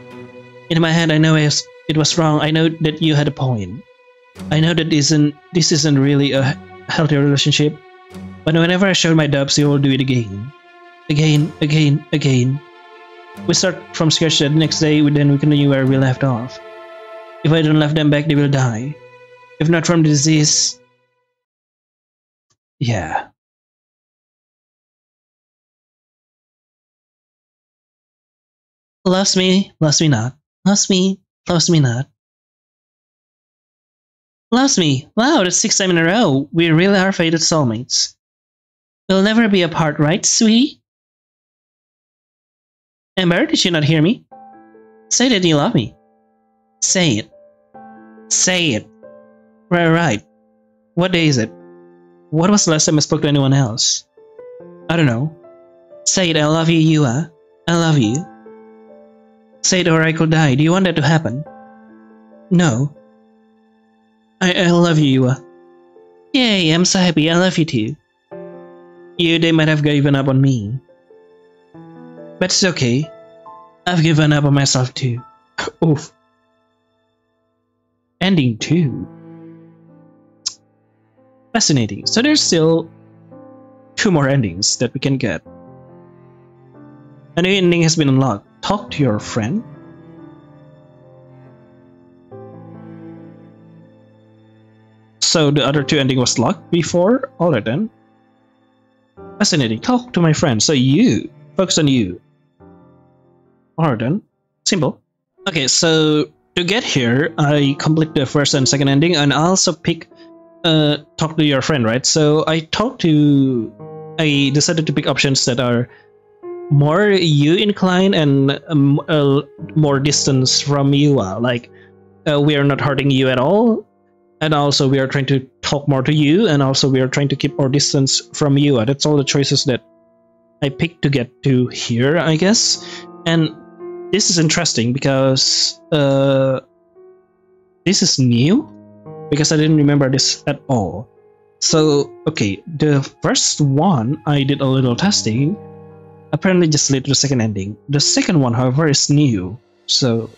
In my head, I know it was wrong. I know that you had a point. I know that isn't, this isn't really a healthy relationship. But whenever I show my doubts, you will do it again. Again, again, again. We start from scratch the next day, then we continue where we left off. If I don't left them back, they will die. If not from the disease... Yeah. Loves me, loves me not. Loves me, loves me not. Loves me. Wow, that's six time in a row. We really are fated soulmates. We'll never be apart, right, sweetie? Ember, did you not hear me? Say that you love me. Say it. Say it. Right, right. What day is it? What was the last time I spoke to anyone else? I don't know. Say it, I love you, Yua. I love you. Say it or I could die. Do you want that to happen? No. I, I love you, Yua. Yay, I'm so happy. I love you too. You, they might have given up on me. But it's okay. I've given up on myself too. Oof. Ending two. Fascinating. So there's still two more endings that we can get. A new ending has been unlocked. Talk to your friend. So the other two ending was locked before. Alright then. Fascinating. Talk to my friend. So you. Focus on you. Alright then. Simple. Okay, so to get here, I complete the first and second ending, and I also pick uh, talk to your friend, right? So I talked to... I decided to pick options that are more you inclined and um, uh, more distance from you. Uh, like, uh, we are not hurting you at all. And also we are trying to talk more to you, and also we are trying to keep our distance from you. That's all the choices that I picked to get to here, I guess. And this is interesting because uh, this is new, because I didn't remember this at all. So, okay, the first one I did a little testing, apparently just led to the second ending. The second one, however, is new, so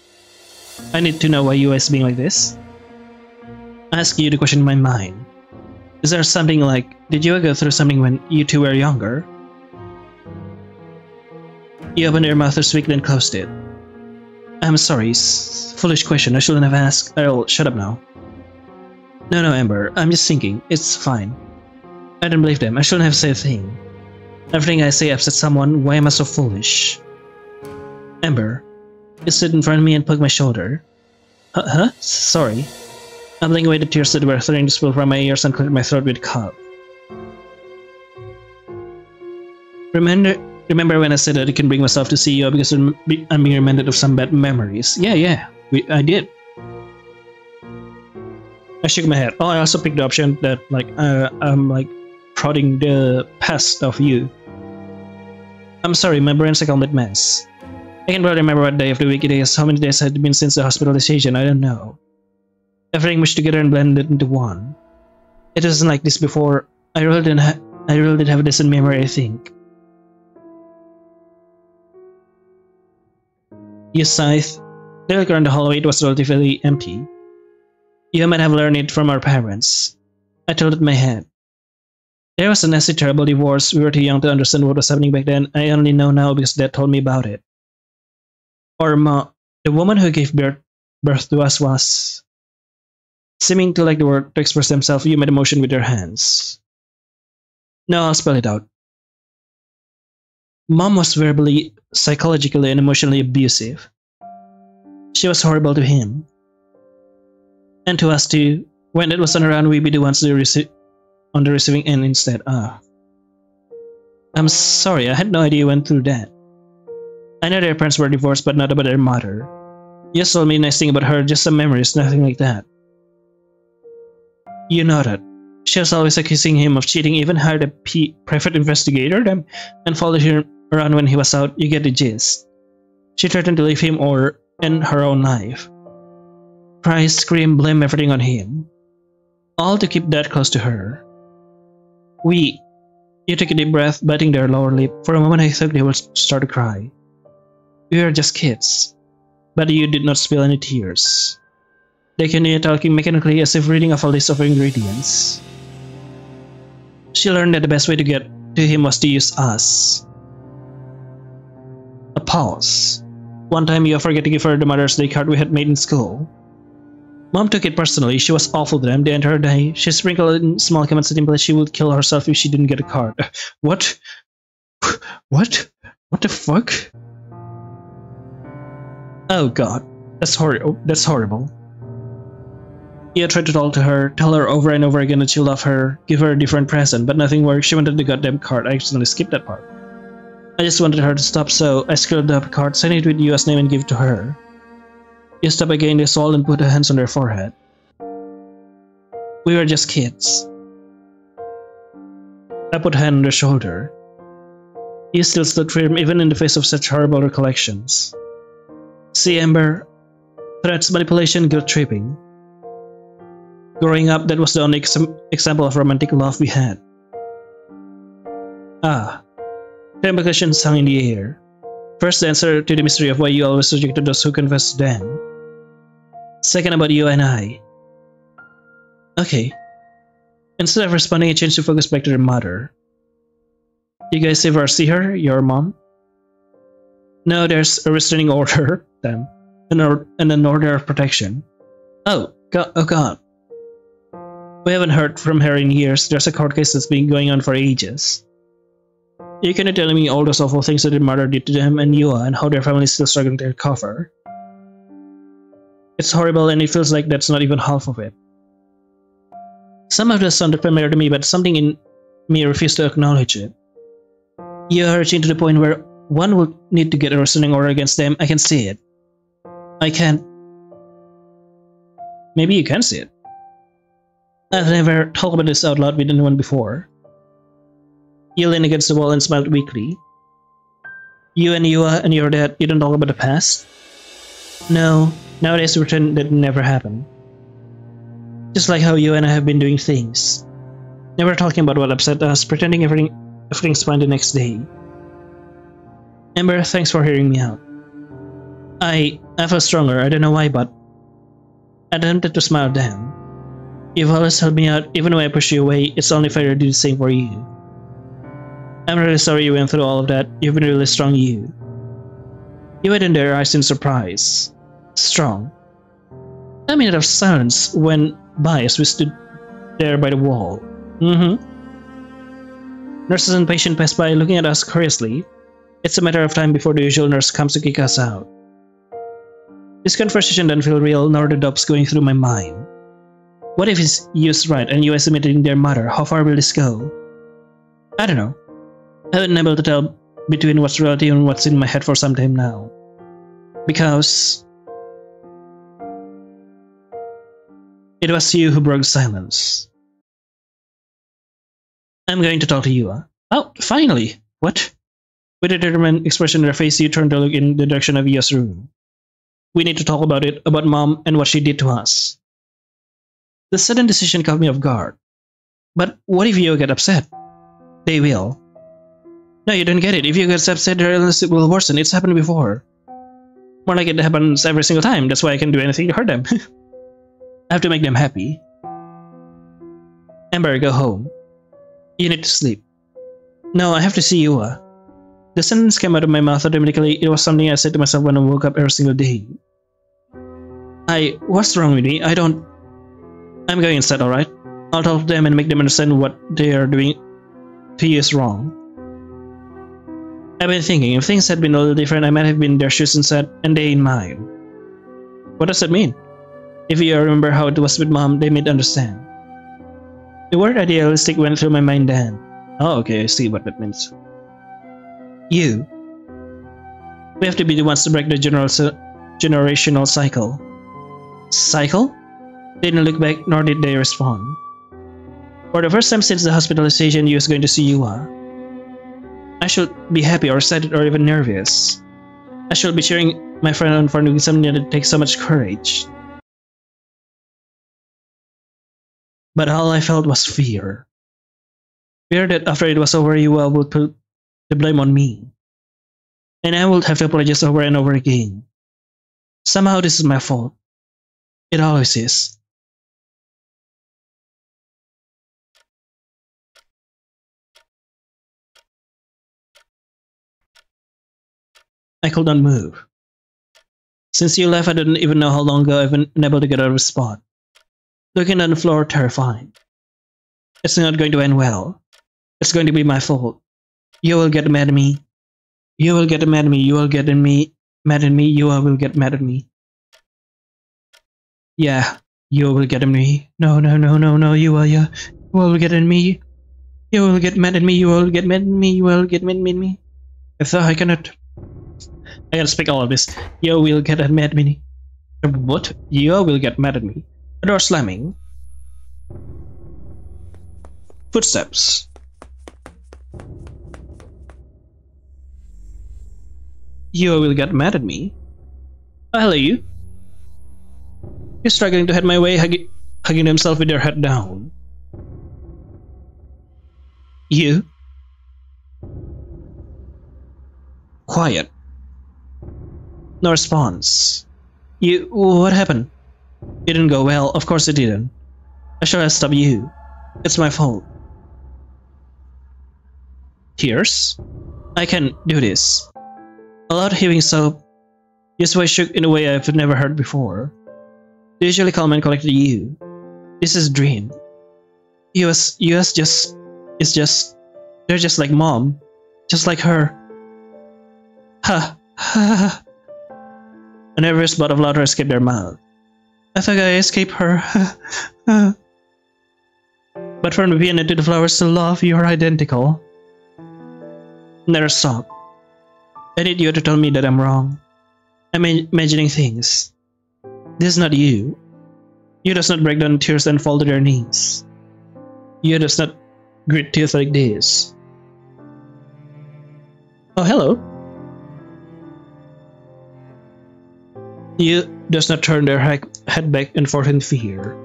I need to know why U I is being like this. Ask you the question in my mind. Is there something like, did you go through something when you two were younger? You opened your mouth this week, then closed it. I'm sorry, s foolish question, I shouldn't have asked. I'll shut up now. No, no, Amber, I'm just thinking, it's fine. I don't believe them, I shouldn't have said a thing. Everything I say upsets someone, why am I so foolish? Amber, you stood in front of me and poked my shoulder. Uh huh? Sorry. I blinked away the tears that were threatening to spill from my ears and cleared my throat with a cough. Remember, remember when I said that I can bring myself to see you because I'm being reminded of some bad memories? Yeah, yeah, we, I did. I shook my head. Oh, I also picked the option that like uh, I'm like prodding the past of you. I'm sorry, my brain's a complete mess. I can't really remember what day of the week it is. How many days has it been since the hospitalization? I don't know. Everything mushed together and blended into one. It wasn't like this before. I really didn't ha I really did have a decent memory, I think. You sighed. The look around the hallway, it was relatively empty. You might have learned it from our parents. I tilted my head. There was a nasty, terrible divorce. We were too young to understand what was happening back then. I only know now because Dad told me about it. Our mom, the woman who gave birth, birth to us was... Seeming to like the word to express themselves, you made a motion with your hands. Now I'll spell it out. Mom was verbally, psychologically, and emotionally abusive. She was horrible to him. And to us too. When it wasn't around, we'd be the ones on the receiving end instead. Ah. I'm sorry, I had no idea you went through that. I know their parents were divorced, but not about their mother. You just told me a nice thing about her, just some memories, nothing like that. You nodded. She was always accusing him of cheating, even hired a P private investigator them, and followed him around when he was out. You get the gist. She threatened to leave him or end her own life. Cry, scream, blame everything on him. All to keep Dad close to her. We. You took a deep breath, biting their lower lip. For a moment I thought they would start to cry. We were just kids. But you did not spill any tears. They continued talking mechanically as if reading off a list of ingredients. She learned that the best way to get to him was to use us. A pause. One time you forgot to give her the Mother's Day card we had made in school. Mom took it personally. She was awful to them the entire day. She sprinkled in small comments that implied she would kill herself if she didn't get a card. What? What? What the fuck? Oh god, that's horrible. That's horrible. Io tried to talk to her, tell her over and over again that she loved her, give her a different present, but nothing worked. She wanted the goddamn card. I accidentally skipped that part. I just wanted her to stop, so I scrolled up a card, signed it with Io's name and gave it to her. Io stopped again, they sold and put her hands on their forehead. We were just kids. I put a hand on their shoulder. Io still stood firm even in the face of such horrible recollections. See, Amber, threats, manipulation, guilt-tripping. Growing up, that was the only ex example of romantic love we had. Ah. The implications hung in the air. First, the answer to the mystery of why you always rejected those who confessed to them. Second, about you and I. Okay. Instead of responding, I changed the focus back to their mother. You guys ever see her, your mom? No, there's a restraining order, them, and, or and an order of protection. Oh, God, oh God. We haven't heard from her in years. There's a court case that's been going on for ages. You cannot tell me all those awful things that their mother did to them and Io and how their family is still struggling to recover. It's horrible and it feels like that's not even half of it. Some of this sounded familiar to me, but something in me refused to acknowledge it. Io hurting to the point where one would need to get a restraining order against them. I can see it. I can't. Maybe you can see it. I've never talked about this out loud with anyone before. You leaned against the wall and smiled weakly. You and Io and your dad, you don't talk about the pretend No, nowadays we pretend that never happened. Just like how you and I have been doing things. Never talking about what upset us, pretending everything, everything's fine the next day. Amber, thanks for hearing me out. I, I feel stronger, I don't know why, but I attempted to smile down. You've always helped me out, even when I push you away, it's only fair to do the same for you. I'm really sorry you went through all of that. You've been really strong, you. You went in there, I seemed surprised. Strong. A minute of silence went by as we stood there by the wall. Mm-hmm. Nurses and patient passed by, looking at us curiously. It's a matter of time before the usual nurse comes to kick us out. This conversation didn't feel real, nor the doubts going through my mind. What if it's used right and you estimating their mother? How far will this go? I don't know. I've been able to tell between what's reality and what's in my head for some time now. Because it was you who broke silence. I'm going to talk to you. Huh? Oh, finally! What? With a determined expression on her face, you turned to look in the direction of Io's room. We need to talk about it, about Mom and what she did to us. The sudden decision caught me off guard. But what if Io get upset? They will. No, you don't get it. If you get upset, their illness will worsen. It's happened before. More like it happens every single time. That's why I can do anything to hurt them. I have to make them happy. Amber, go home. You need to sleep. No, I have to see you. The sentence came out of my mouth automatically. It was something I said to myself when I woke up every single day. I... What's wrong with me? I don't... I'm going instead, alright? I'll talk to them and make them understand what they are doing to you is wrong. I've been thinking, if things had been a little different, I might have been in their shoes instead, and they in mine. What does that mean? If you remember how it was with Mom, they might understand. The word idealistic went through my mind then. Oh, okay, I see what that means. You. We have to be the ones to break the general generational cycle. Cycle? They didn't look back, nor did they respond. For the first time since the hospitalization, you was going to see you are. I should be happy or excited or even nervous. I should be cheering my friend on for doing something that takes so much courage. But all I felt was fear. Fear that after it was over, you all would put the blame on me. And I would have to apologize over and over again. Somehow this is my fault. It always is. I could not move. Since you left, I didn't even know how long ago I've been unable to get out of the spot. Looking on the floor, terrified. It's not going to end well. It's going to be my fault. You will get mad at me. You will get mad at me. You will get in me. mad at me, you will get mad at me. Yeah, you will get at me. No, no, no, no, no, you will, yeah. You will get at me. You will get mad at me, you will get mad at me, you will get mad at me. If so, I cannot. I gotta speak all of this. You will get mad at me. What? You will get mad at me. The door slamming. Footsteps. You will get mad at me. Oh, hello, you. You're struggling to head my way, hug hugging himself with your head down. You. Quiet. No response. You. What happened? It didn't go well. Of course it didn't. I should have stopped you. It's my fault. Tears? I can do this. A loud heaving sob. This way shook in a way I've never heard before. The usually calm and collected you. This is a dream. You was, you was just. It's just. They're just like mom. Just like her. Ha ha ha. A nervous bout of laughter escaped their mouth. I thought I escaped her. But from the Vienna to the flowers to love, you are identical. Never stop. I need you to tell me that I'm wrong. I'm imagining things. This is not you. You does not break down in tears and fall to their knees. You does not grit teeth like this. Oh, hello. You does not turn their head back and forth in fear.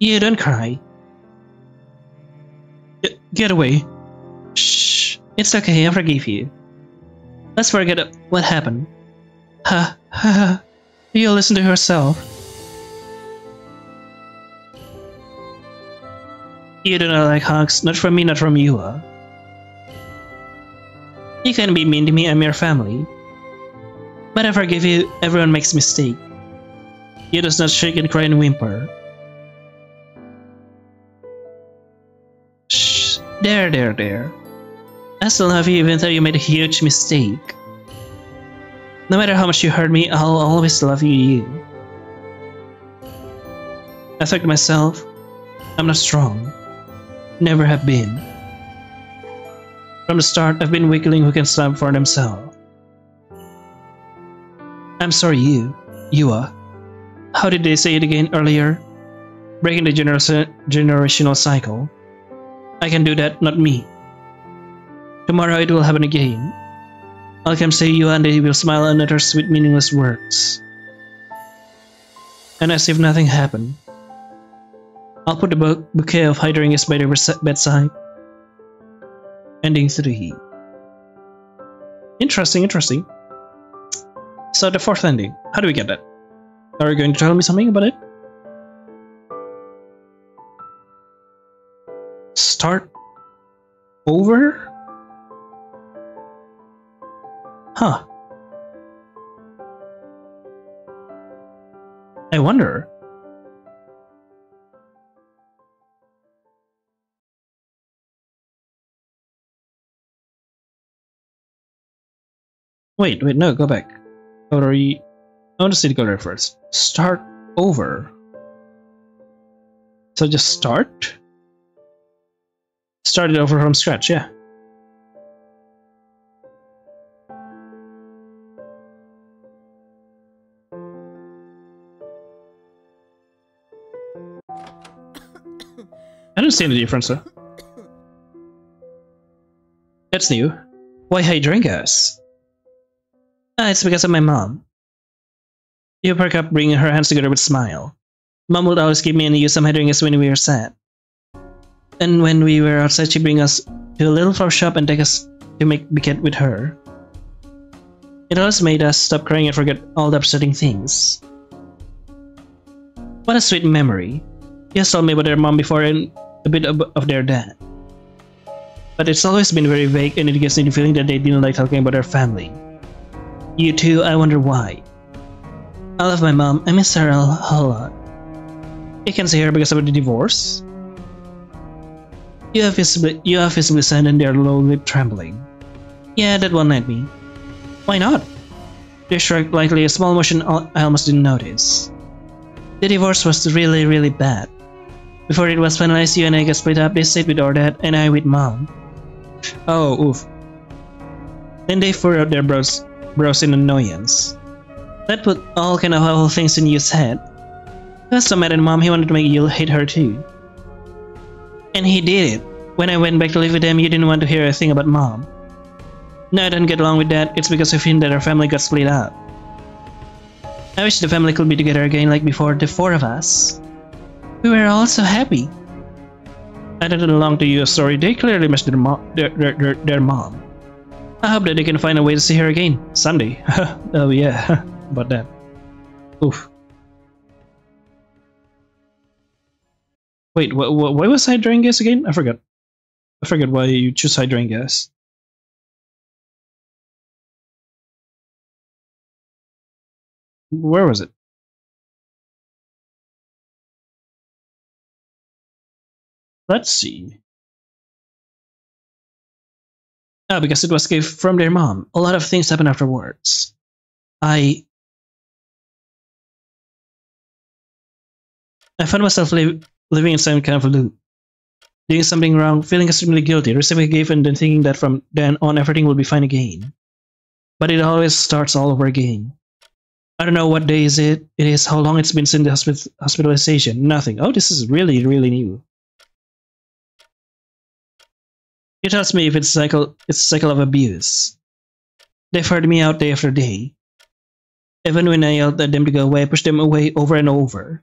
You don't cry. G get away. Shh. It's okay, I forgive you. Let's forget what happened. Ha ha ha. You listen to yourself. You do not like hugs, not from me, not from you. Uh. You can be mean to me, I'm your family. But I forgive you, everyone makes mistake. You does not shake and cry and whimper. Shh, there, there, there. I still love you even though you made a huge mistake. No matter how much you hurt me, I'll always love you, you. I thought to myself, I'm not strong. Never have been. From the start, I've been wiggling who can stand for themselves. I'm sorry, you. You are. How did they say it again earlier? Breaking the gener generational cycle. I can do that, not me. Tomorrow it will happen again. I'll come say you and they will smile and utter sweet meaningless words. And as if nothing happened. I'll put the bu bouquet of hydrangeas by their bedside. Ending three. Interesting, interesting. So the fourth ending, how do we get that? Are you going to tell me something about it? Start over? Huh. I wonder. Wait, wait, no, go back. I want to see the color first. Start over. So just start? Start it over from scratch, yeah. I don't see any difference though. That's new. Why hydrangeas? Ah, it's because of my mom. You perk up, bringing her hands together with a smile. Mom would always give me and you some hydrangeas when we were sad. And when we were outside, she'd bring us to a little flower shop and take us to make bouquet with her. It always made us stop crying and forget all the upsetting things. What a sweet memory. You told me about their mom before and a bit of, of their dad. But it's always been very vague and it gives me the feeling that they didn't like talking about their family. You too, I wonder why. I love my mom, I miss her a whole lot. You can see her because of the divorce. You are visibly, you are visibly sad and they are lonely, trembling. Yeah, that one at me. Why not? They shrugged lightly, a small motion I almost didn't notice. The divorce was really, really bad. Before it was finalized, you and I got split up, they stayed with our dad, and I with mom. Oh, oof. Then they furrowed their brows, brows in annoyance. That put all kind of awful things in Yu's head. He was so mad at mom, he wanted to make Yu hate her too. And he did it. When I went back to live with them, you didn't want to hear a thing about mom. No, I don't get along with that, it's because of him that our family got split up. I wish the family could be together again like before, the four of us. We were all so happy. I don't belong to Yu's story, they clearly missed their, mo their, their, their, their mom. I hope that they can find a way to see her again, someday. Oh yeah, about that. Oof. Wait, wh wh why was Hydrangeas again? I forgot. I forgot why you choose Hydrangeas. Where was it? Let's see. Ah, oh, because it was a gift from their mom. A lot of things happen afterwards. I... I found myself li living in some kind of loop. Doing something wrong, feeling extremely guilty, receiving a gift and then thinking that from then on everything will be fine again. But it always starts all over again. I don't know what day is it, it is how long it's been since the hospi hospitalization, nothing. Oh, this is really, really new. It tells me if it's cycle, it's a cycle of abuse. They've heard me out day after day. Even when I yelled at them to go away, I pushed them away over and over.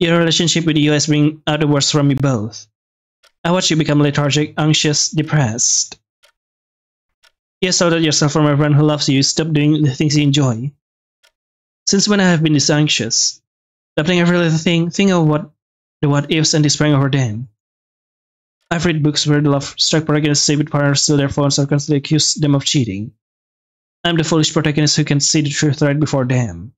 Your relationship with you has been out the worst from me both. I watched you become lethargic, anxious, depressed. You isolated yourself from everyone who loves you, stop doing the things you enjoy. Since when I have been this anxious, doubting every little thing, thinking of what the what ifs and despairing over them. I've read books where the love-struck protagonists say with partners steal their phones or constantly accuse them of cheating. I'm the foolish protagonist who can see the truth right before them.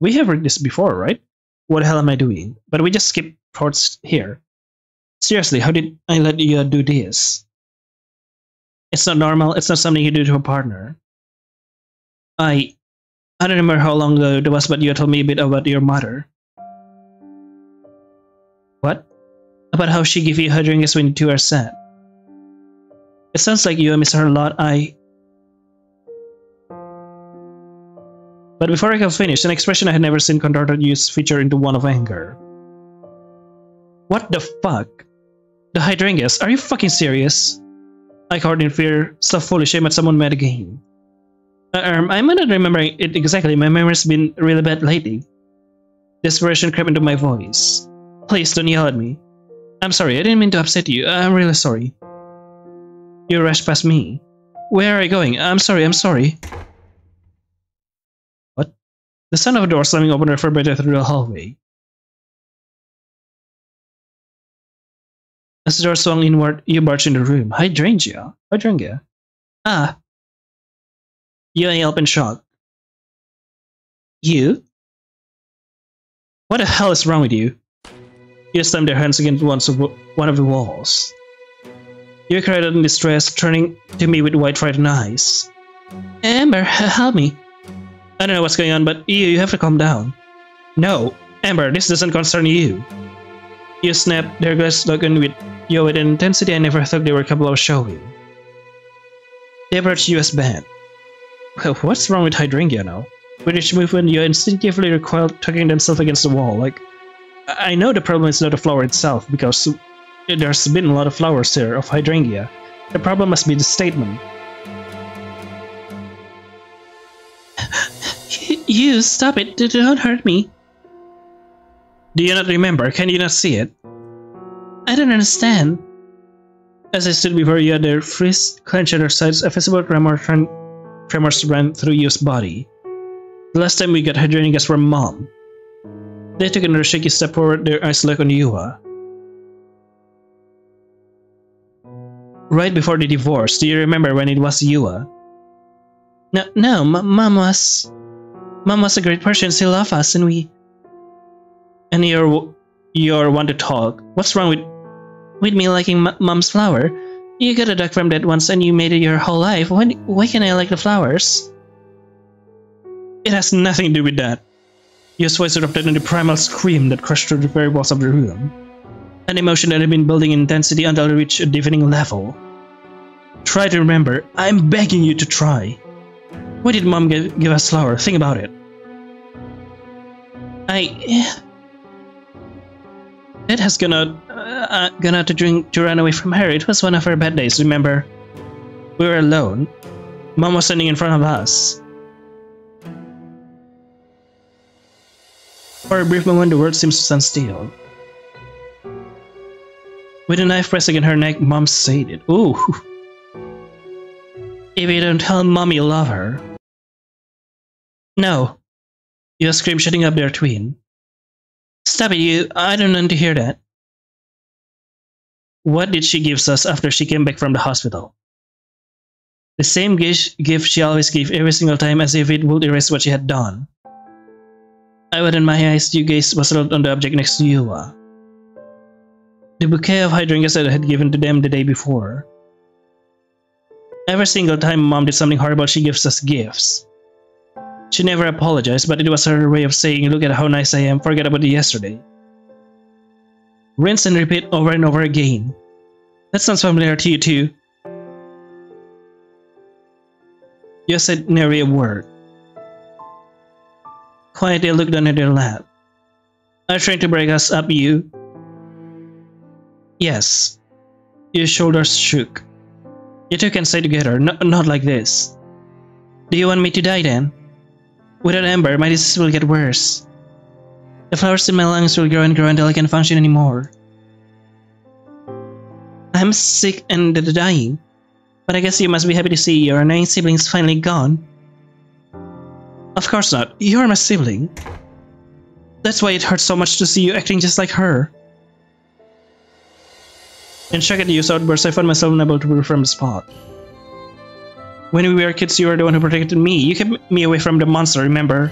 We have read this before, right? What the hell am I doing? But we just skip parts here. Seriously, how did I let you do this? It's not normal, it's not something you do to a partner. I... I don't remember how long ago it was, but you told me a bit about your mother. What? About how she gave you hydrangeas when you two are sad. It sounds like you miss her a lot, I... But before I can finish, an expression I had never seen contorted Yu's feature into one of anger. What the fuck? The hydrangeas, are you fucking serious? I caught in fear, so foolish, I met someone mad again. Uh, um, I might not remember it exactly, my memory's been really bad lately. Desperation crept into my voice. Please don't yell at me. I'm sorry, I didn't mean to upset you. I'm really sorry. You rushed past me. Where are you going? I'm sorry, I'm sorry. What? The sound of a door slamming open reverberated through the hallway. As the door swung inward, you barged in the room. Hydrangea? Hydrangea? Ah! You yelped in shock. You? What the hell is wrong with you? You slammed their hands against one of the walls. You cried out in distress, turning to me with wide frightened eyes. Amber, help me. I don't know what's going on, but you, you have to calm down. No, Amber, this doesn't concern you. You snapped their glass locked with you with an intensity I never thought they were capable of showing. They approached you as bad. What's wrong with Hydrangea now? With each movement, you instinctively recoiled, tucking themselves against the wall. Like, I know the problem is not the flower itself, because there's been a lot of flowers here of Hydrangea. The problem must be the statement. You, stop it! Don't hurt me! Do you not remember? Can you not see it? I don't understand. As I stood before you, their fists clenched at our sides, a visible tremor tremors ran through Yu's body. The last time we got hydrangeas from mom. They took another shaky step forward, their eyes locked on Yua. Right before the divorce, do you remember when it was Yua? No, no, mom was... Mom was a great person, she loved us, and we... And you're, you're one to talk. What's wrong with, with me liking mom's flower? You got a duck from that once and you made it your whole life. Why, why can't I like the flowers? It has nothing to do with that. Your voice erupted in a primal scream that crashed through the very walls of the room. An emotion that had been building in intensity until it reached a deafening level. Try to remember. I'm begging you to try. Why did Mom give, give us flour? Think about it. I... Dad has gone out, uh, gone out to drink to run away from her. It was one of her bad days, remember? We were alone. Mom was standing in front of us. For a brief moment, the world seems to stand still. With a knife pressed against her neck, Mom said it. Ooh. If you don't tell Mom you love her. No. You screamed, shutting up their twin. Stop it, you. I don't want to hear that. What did she give us after she came back from the hospital? The same gift she always gave every single time, as if it would erase what she had done. I opened my eyes, you gaze settled on the object next to you. The bouquet of hydrangeas that I had given to them the day before. Every single time Mom did something horrible, she gives us gifts. She never apologized, but it was her way of saying, look at how nice I am, forget about it yesterday. Rinse and repeat over and over again. That sounds familiar to you too. You said nary a word. Quietly looked down at their lap. Are you trying to break us up, you? Yes. Your shoulders shook. You two can stay together, no, not like this. Do you want me to die then? Without Amber, my disease will get worse. The flowers in my lungs will grow and grow until I can't function anymore. I'm sick and dying, but I guess you must be happy to see your nine siblings finally gone. Of course not, you're my sibling. That's why it hurts so much to see you acting just like her. In shock at the youth's outburst, I found myself unable to move from the spot. When we were kids, you were the one who protected me. You kept me away from the monster, remember?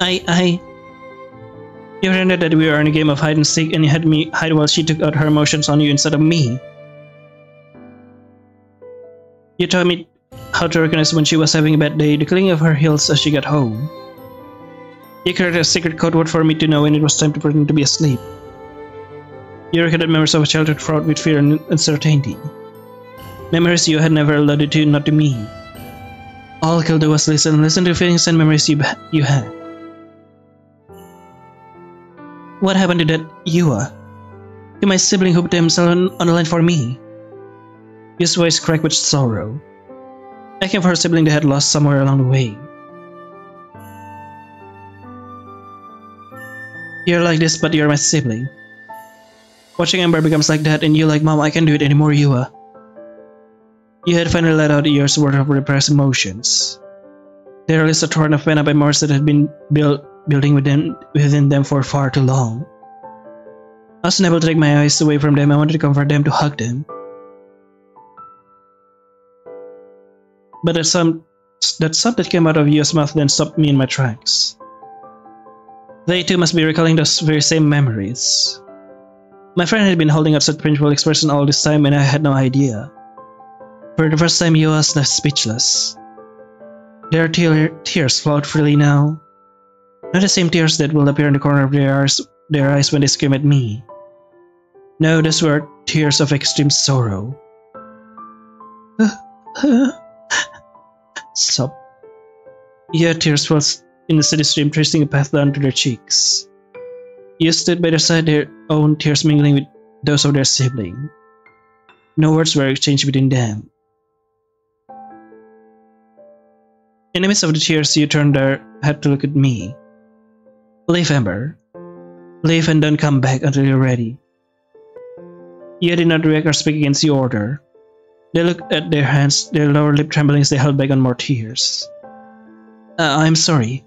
I... I... You pretended that we were in a game of hide and seek, and you had me hide while she took out her emotions on you instead of me. You taught me how to recognize when she was having a bad day, the clicking of her heels as she got home. You created a secret code word for me to know when it was time to pretend to be asleep. You recorded memories of a childhood fraught with fear and uncertainty. Memories you had never alluded to, not to me. All I could do was listen, listen to feelings and memories you, you had. What happened to that Yua? To my sibling who put himself on, on the line for me? His voice cracked with sorrow. I came for her sibling they had lost somewhere along the way. You're like this, but you're my sibling. Watching Amber becomes like that, and you like, Mom, I can't do it anymore, Yua. You had finally let out years' worth of repressed emotions. They released a torrent of pent-up remorse that had been built, building within, within them for far too long. I was unable to take my eyes away from them. I wanted to comfort them, to hug them. But that sob that, that came out of Yua's mouth then stopped me in my tracks. They too must be recalling those very same memories. My friend had been holding out such painful expression all this time, and I had no idea. For the first time, Yua was left speechless. Their te tears flowed freely now. Not the same tears that will appear in the corner of their eyes, their eyes when they scream at me. No, those were tears of extreme sorrow. Stop. Yua tears fell in the city stream, tracing a path down to their cheeks. You stood by their side, their own tears mingling with those of their sibling. No words were exchanged between them. In the midst of the tears, you turned their head to look at me. Leave, Amber. Leave and don't come back until you're ready. You did not react or speak against the order. They looked at their hands, their lower lip trembling as they held back on more tears. Uh, I'm sorry.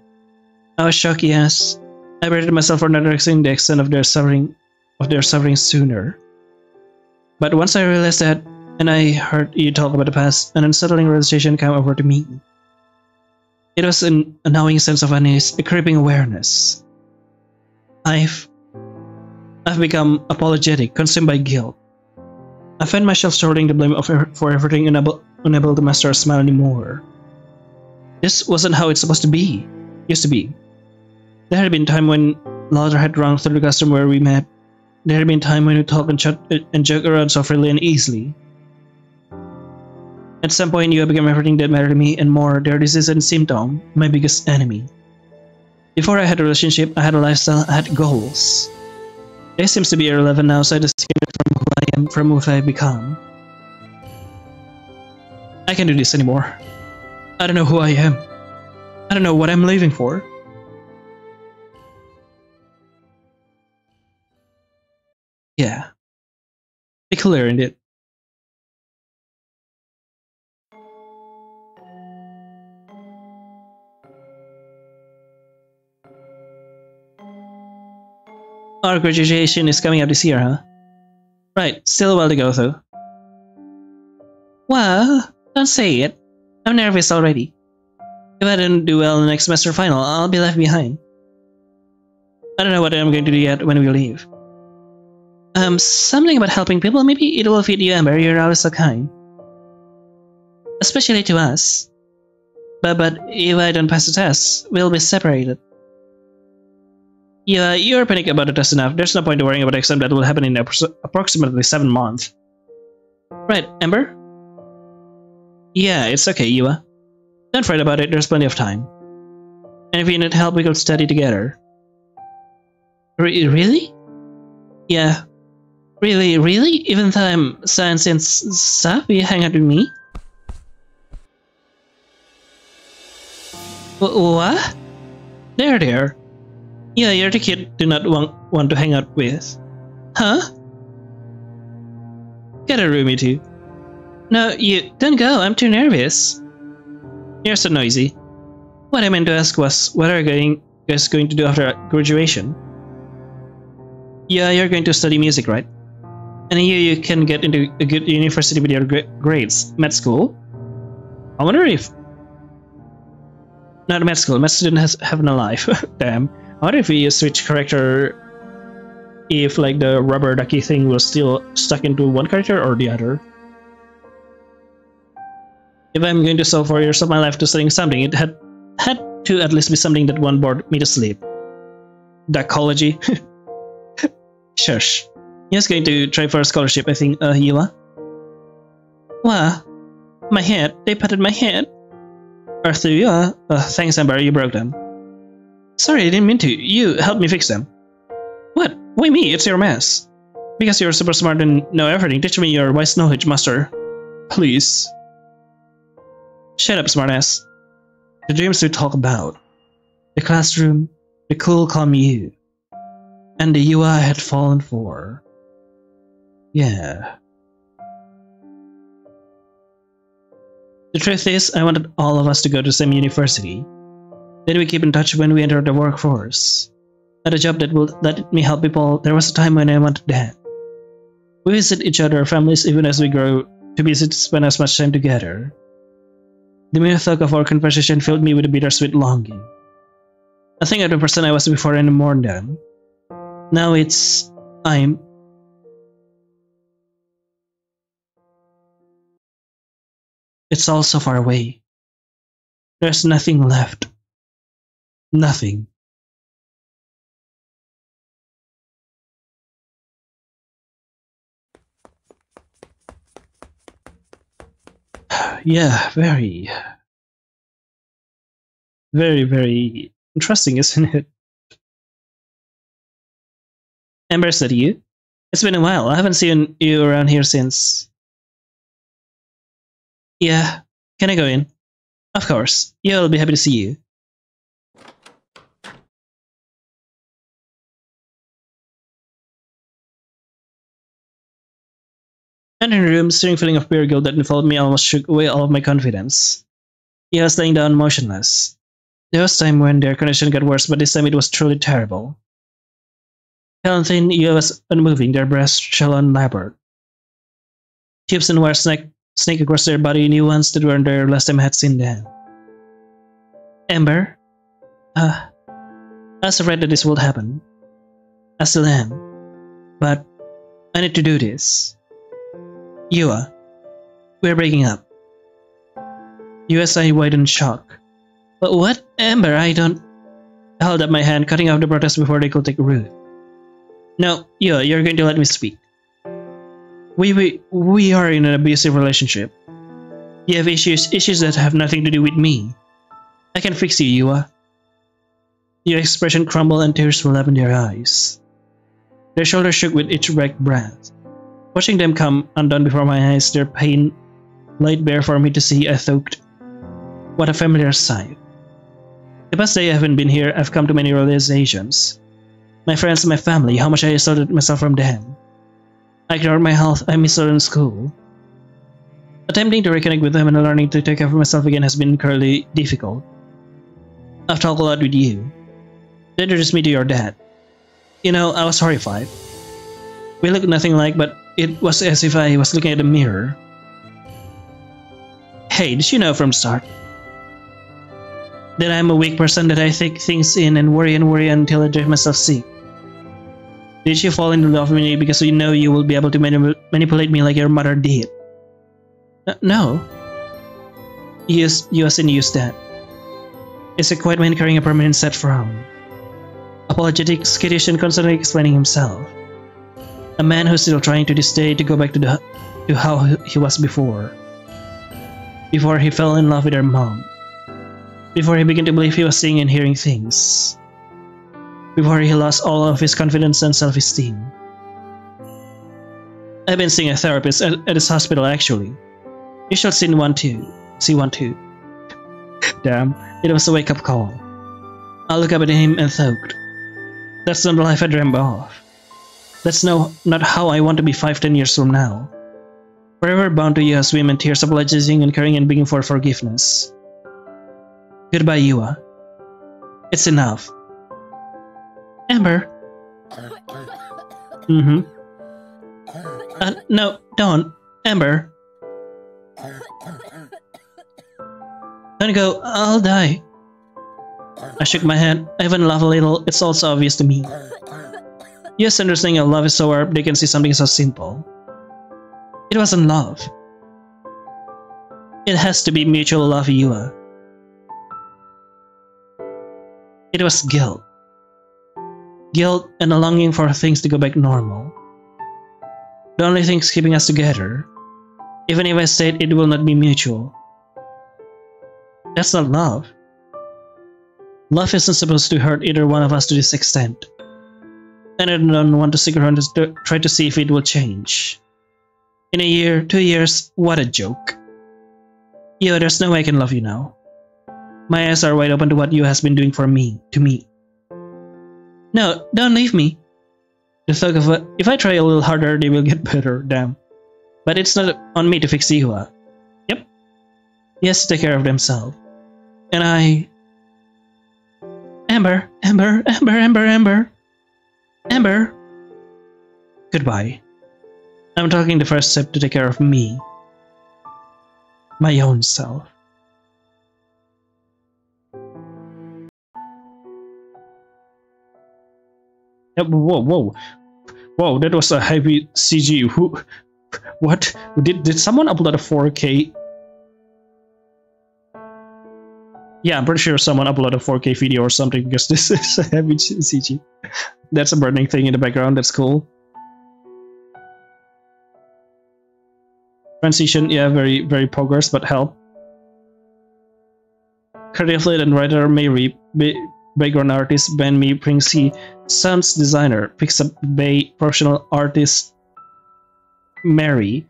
I was shocked, yes. I berated myself for not realizing the extent of their suffering, of their suffering sooner. But once I realized that, and I heard you talk about the past, an unsettling realization came over to me. It was an annoying sense of unease, a creeping awareness. I've, I've become apologetic, consumed by guilt. I find myself shouldering the blame of er for everything, unable, unable to master a smile anymore. This wasn't how it's supposed to be. Used to be. There had been time when laughter had rung through the custom where we met. There had been time when we talked and, chat, uh, and joke around so freely and easily. At some point, you became everything that mattered to me and more. Their disease and symptom, my biggest enemy. Before I had a relationship, I had a lifestyle, I had goals. It seems to be irrelevant now, so I disconnect from who I am, from who I've become. I can't do this anymore. I don't know who I am. I don't know what I'm living for. Yeah. Peculiar indeed. Our graduation is coming up this year, huh? Right, still a while to go though. Well, don't say it. I'm nervous already. If I don't do well in the next semester final, I'll be left behind. I don't know what I'm going to do yet when we leave. Um, something about helping people, maybe it will fit you, Amber, you're always so kind. Especially to us. But, but if I don't pass the test, we'll be separated. Yeah, you're panicking about the test enough. There's no point worrying about the exam that will happen in approximately seven months. Right, Amber? Yeah, it's okay, Yua. Don't fret about it, there's plenty of time. And if you need help, we could study together. R really? Yeah. Really, really? Even though I'm science and stuff, you hang out with me? W what? There, there. Yeah, you're the kid do not want, want to hang out with. Huh? Get a roomie too. No, you don't go, I'm too nervous. You're so noisy. What I meant to ask was, what are you guys going to do after graduation? Yeah, you're going to study music, right? And you, you can get into a good university with your grades. Med school? I wonder if... Not med school, med student has have no life. Damn. I wonder if we switch character, if like the rubber ducky thing was still stuck into one character or the other. If I'm going to solve for years of my life to studying something, it had had to at least be something that won't bore me to sleep. Duckology. Shush. He's going to try for a scholarship, I think, uh, Yua. Wow. My head. They patted my head. Earth to Yua. Uh, thanks, Amber. You broke them. Sorry, I didn't mean to. You helped me fix them. What? Why me? It's your mess. Because you're super smart and know everything, teach me your wise knowledge, master. Please. Shut up, smartass. The dreams we talk about. The classroom, the cool, calm you. And the U I I had fallen for. Yeah. The truth is, I wanted all of us to go to the same university. Then we keep in touch when we enter the workforce. At a job that will let me help people, there was a time when I wanted that. We visit each other, families, even as we grow, to be to spend as much time together. The mere thought of our conversation filled me with a bittersweet longing. I think I'm the person I was before and more than. Now it's... I'm... It's all so far away. There's nothing left. Nothing. Yeah, very, very, very interesting, isn't it? Amber, is that you? It's been a while. I haven't seen you around here since. Yeah, can I go in? Of course. Yeah, I'll be happy to see you. Entering the room, searing feeling of pure guilt that enveloped me almost shook away all of my confidence. He was laying down motionless. There was time when their condition got worse, but this time it was truly terrible. Helen thin, Io was unmoving, their breasts shallow and labored. Tubes and wires snake, snake across their body, new ones that weren't there last time I had seen them. Amber? Ah, uh, I was afraid that this would happen. I still am. But I need to do this. Yua, we're breaking up. U S I wide in shock. But what? Amber, I don't... I held up my hand, cutting off the protest before they could take root. No, Yua, you're going to let me speak. We, we, we are in an abusive relationship. You have issues, issues that have nothing to do with me. I can fix you, Yua. Your expression crumbled and tears welled up in their eyes. Their shoulders shook with each racked breath. Watching them come undone before my eyes, their pain laid bare for me to see, I thought, what a familiar sight. The past day I haven't been here, I've come to many realizations. My friends, my family, how much I isolated myself from them. I ignored my health, I missed out on school. Attempting to reconnect with them and learning to take care of myself again has been incredibly difficult. I've talked a lot with you. They introduced me to your dad. You know, I was horrified. We looked nothing alike, but it was as if I was looking at a mirror. Hey, did you know from the start that I'm a weak person, that I take things in and worry and worry until I drive myself sick? Did you fall in love with me because you know you will be able to manip manipulate me like your mother did? Uh, no. You, you hasn't used that. It's a quiet man carrying a permanent set frown. Apologetic, skittish, and constantly explaining himself. A man who's still trying to this day to go back to the to how he was before. Before he fell in love with her mom. Before he began to believe he was seeing and hearing things. Before he lost all of his confidence and self-esteem. I've been seeing a therapist at, at his hospital, actually. You should see one too. See one too. Damn, it was a wake-up call. I looked up at him and thought, that's not the life I dreamed of. That's no, not how I want to be five ten years from now. Forever bound to Yua's women, tears apologizing and caring and begging for forgiveness. Goodbye, Yua. It's enough. Amber. Mm-hmm. Uh, no, don't. Amber. Don't go, I'll die. I shook my head. I even laughed a little. It's also obvious to me. Yes, understanding love is so hard, they can see something so simple. It wasn't love. It has to be mutual love, Yua. It was guilt. Guilt and a longing for things to go back normal. The only things keeping us together. Even if I said it will not be mutual. That's not love. Love isn't supposed to hurt either one of us to this extent. And I don't want to stick around to try to see if it will change. In a year, two years, what a joke. Yo, there's no way I can love you now. My eyes are wide open to what you has been doing for me, to me. No, don't leave me. The thought of a, if I try a little harder, they will get better, damn. But it's not on me to fix Yua. Yep. He has to take care of themselves. And I... Amber, Amber, Amber, Amber, Amber. Amber. Goodbye. I'm talking the first step to take care of me. My own self. Whoa, whoa, whoa! That was a heavy C G. Who? What? Did did someone upload a four K? Yeah, I'm pretty sure someone uploaded a four K video or something because this is a heavy C G. That's a burning thing in the background. That's cool. Transition, yeah, very very progress, but help. Creative lead and writer Meiri. Background artist Ben Me Pringsy, sounds designer Pixab Bay, professional artist Mary,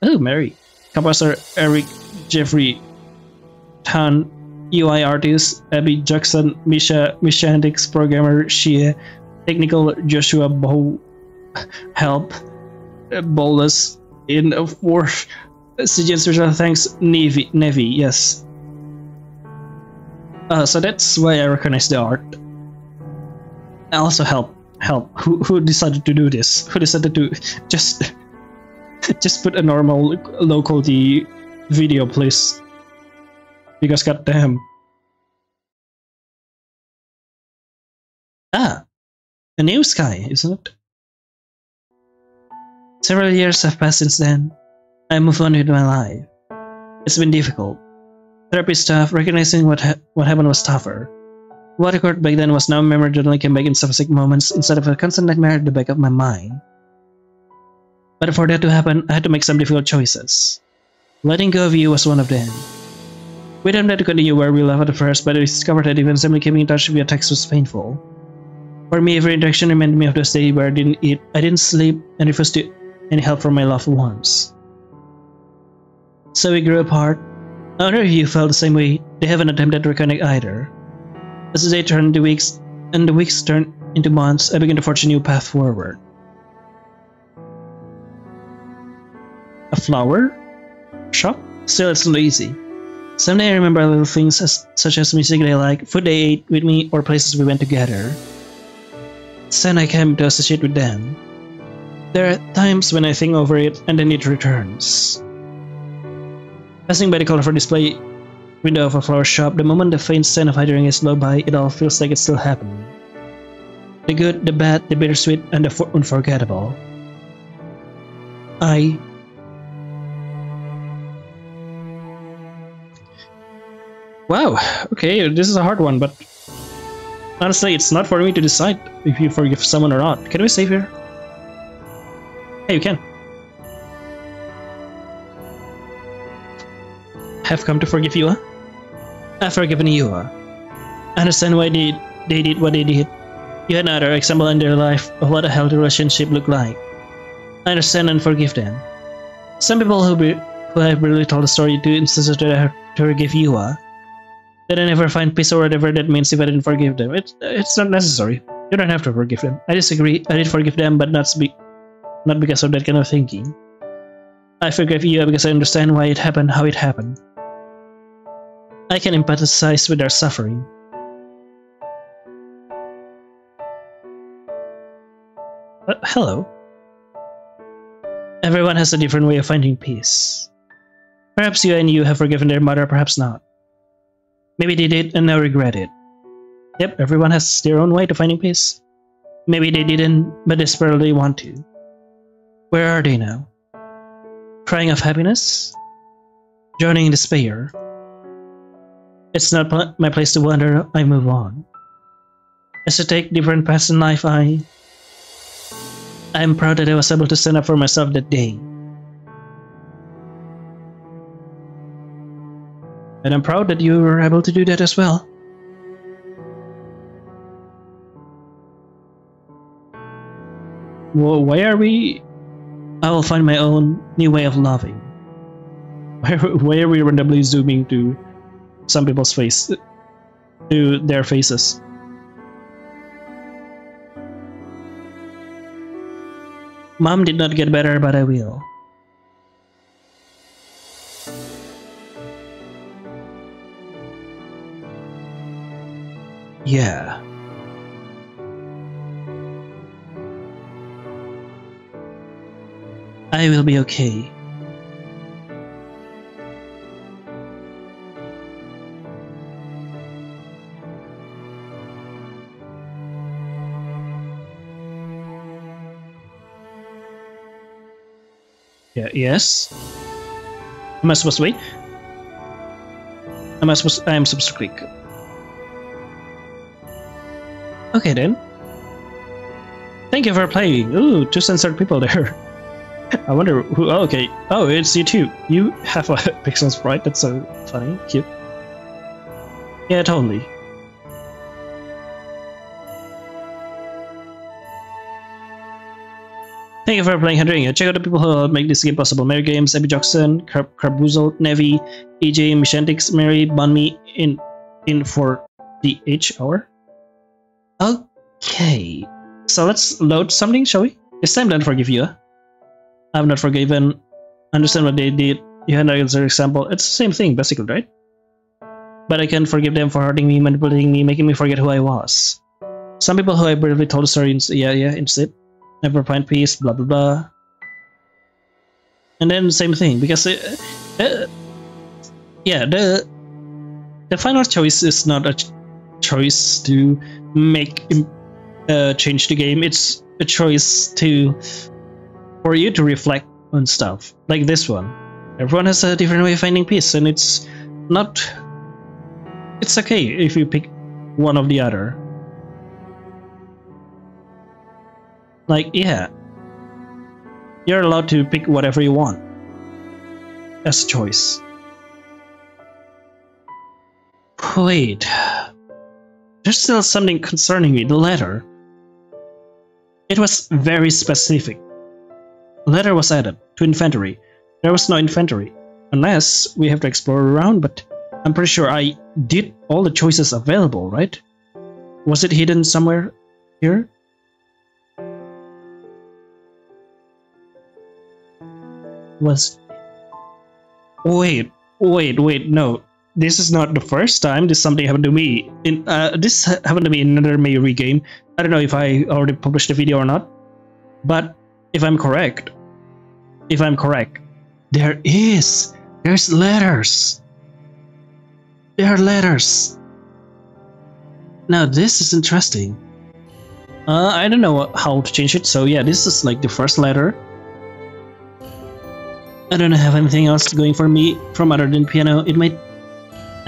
oh Mary, composer Eric Jeffrey Tan, U I artist Abby Jackson, Misha Mishandix, programmer Shea, technical Joshua Bow, help Bolus in of war. Suggests special thanks Navy Navy yes. Uh, so that's why I recognize the art. I also help help who who decided to do this? Who decided to just just put a normal low quality video, please? Because goddamn. Ah, a new sky, isn't it? Several years have passed since then. I move on with my life. It's been difficult. Therapy staff, recognizing what ha what happened was tougher. What occurred back then was now memory that only came back in specific moments instead of a constant nightmare at the back of my mind. But for that to happen, I had to make some difficult choices. Letting go of you was one of them. We attempted to continue where we left at first, but we discovered that even simply keeping in touch via text was painful. For me, every interaction reminded me of those days where I didn't eat, I didn't sleep, and refused to any help from my loved ones. So we grew apart. Neither of you felt the same way. They haven't attempted to reconnect either. As the day turned into weeks, and the weeks turned into months, I began to forge a new path forward. A flower shop? Still, it's not easy. Someday I remember little things as, such as music they like, food they ate with me, or places we went together. Then I came to associate with them. There are times when I think over it and then it returns. Passing by the colorful display window of a flower shop, the moment the faint scent of hydrangea is blown by, it all feels like it's still happening. The good, the bad, the bittersweet, and the unforgettable. I... Wow, okay, this is a hard one, but honestly, it's not for me to decide if you forgive someone or not. Can we save here? Hey, you can. Have come to forgive you, huh? I've forgiven you, huh? I understand why they, they did what they did. You had another example in their life of what a healthy relationship looked like. I understand and forgive them. Some people who, be, who have really told the story do instances that I have to forgive you, huh? That I never find peace or whatever that means if I didn't forgive them. It's, it's not necessary. You don't have to forgive them. I disagree. I did forgive them, but not, be not because of that kind of thinking. I forgive you because I understand why it happened, how it happened. I can empathize with their suffering. Uh, hello. Everyone has a different way of finding peace. Perhaps you and you have forgiven their mother, perhaps not. Maybe they did and now regret it. Yep, everyone has their own way to finding peace. Maybe they didn't, but desperately want to. Where are they now? Crying of happiness? Drowning in despair? It's not pl my place to wander, I move on. As I take different paths in life, I... I am proud that I was able to stand up for myself that day. And I'm proud that you were able to do that as well. Well, why are we... I will find my own new way of loving. Why, why are we randomly zooming to some people's face? To their faces. Mom did not get better, but I will. Yeah. I will be okay. Yeah, yes. Am I supposed to wait? Am I supposed I am supposed to click. Okay then. Thank you for playing. Ooh, two censored people there. I wonder who. Oh, okay. Oh, it's you too. You have a pixel sprite. That's so funny, cute. Yeah, totally. Thank you for playing Hydrangea. Check out the people who make this game possible: Meiri Games, Abby Jackson, Carbuzel, Nevi, E J, Michantix, Mary, Bunmi, in in for the Itch Io. Okay, so let's load something, shall we? It's time to forgive you. I've not forgiven. Understand what they did. You had another example. It's the same thing, basically, right? But I can forgive them for hurting me, manipulating me, making me forget who I was. Some people who I barely told the story, yeah, yeah, instead. Never find peace, blah, blah, blah. And then same thing, because... It, uh, yeah, the... The final choice is not a ch choice to... make uh, change the game. It's a choice to for you to reflect on stuff, like this one. Everyone has a different way of finding peace, and it's not... It's okay if you pick one of the other. Like, yeah. You're allowed to pick whatever you want. As a choice. Wait... There's still something concerning me, the letter. It was very specific. A letter was added to inventory. There was no inventory. Unless we have to explore around, but I'm pretty sure I did all the choices available, right? Was it hidden somewhere here? Was... Wait, wait, wait, no. This is not the first time this something happened to me. In uh, This happened to me in another Meiri game. I don't know if I already published the video or not. But if I'm correct, if I'm correct, there is, there's letters. There are letters. Now this is interesting. Uh, I don't know how to change it. So yeah, this is like the first letter. I don't have anything else going for me from other than piano. It might...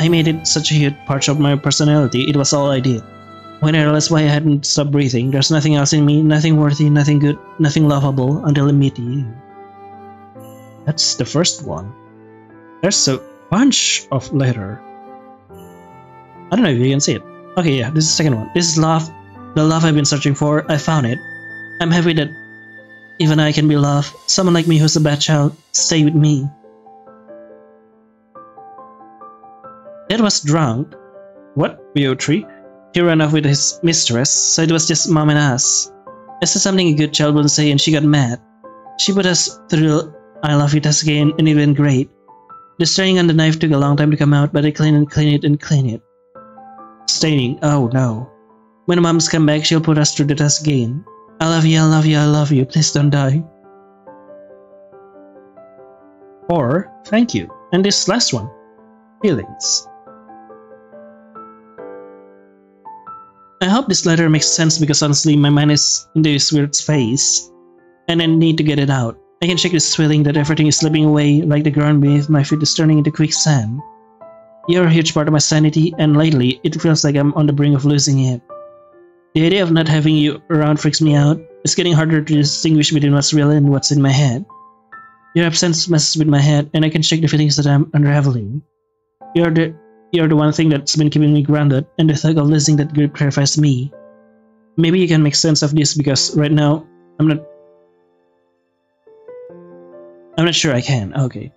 I made it such a huge part of my personality, it was all I did. When I realized why I hadn't stopped breathing, there's nothing else in me, nothing worthy, nothing good, nothing lovable, until I meet you. That's the first one. There's a bunch of letter. I don't know if you can see it. Okay, yeah, this is the second one. This is love, the love I've been searching for, I found it. I'm happy that even I can be loved, someone like me who's a bad child, stay with me. Dad was drunk. What? Poetry? He ran off with his mistress, so it was just mom and us. I said something a good child wouldn't say and she got mad. She put us through I love you test again and it went great. The staining on the knife took a long time to come out, but I clean and clean it and clean it. Staining, oh no. When mom's come back, she'll put us through the test again. I love you, I love you, I love you, please don't die. Or, thank you. And this last one. Feelings. I hope this letter makes sense because honestly my mind is in this weird space and I need to get it out. I can shake this feeling that everything is slipping away like the ground beneath my feet is turning into quicksand. You're a huge part of my sanity and lately it feels like I'm on the brink of losing it. The idea of not having you around freaks me out. It's getting harder to distinguish between what's real and what's in my head. Your absence messes with my head and I can shake the feelings that I'm unraveling. You're the You're the one thing that's been keeping me grounded, and the thought of losing that grip terrifies me. Maybe you can make sense of this because right now, I'm not... I'm not sure I can, okay.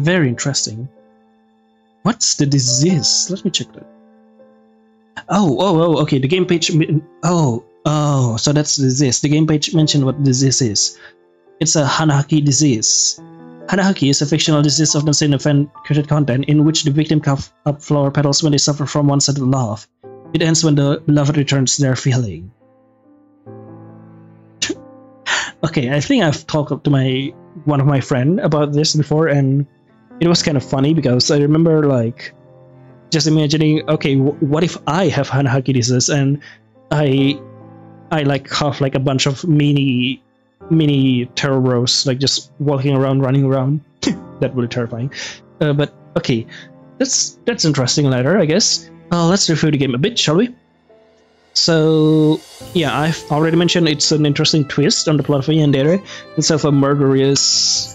Very interesting. What's the disease? Let me check that. Oh, oh, oh, okay, the game page... Oh, oh, so that's the disease. The game page mentioned what disease is. It's a Hanahaki disease. Hanahaki is a fictional disease often seen in fan-created content in which the victim cuff up flower petals when they suffer from one-sided love. It ends when the beloved returns their feeling. Okay, I think I've talked to my one of my friend about this before, and it was kind of funny because I remember like just imagining, okay, w what if I have Hanahaki disease and I I like have like a bunch of mini. mini terror bros, like just walking around, running around. That would be terrifying. Uh, but okay, that's that's interesting letter, I guess. Uh, let's review the game a bit, shall we? So yeah, I've already mentioned it's an interesting twist on the plot of Yandere. It's of a murderous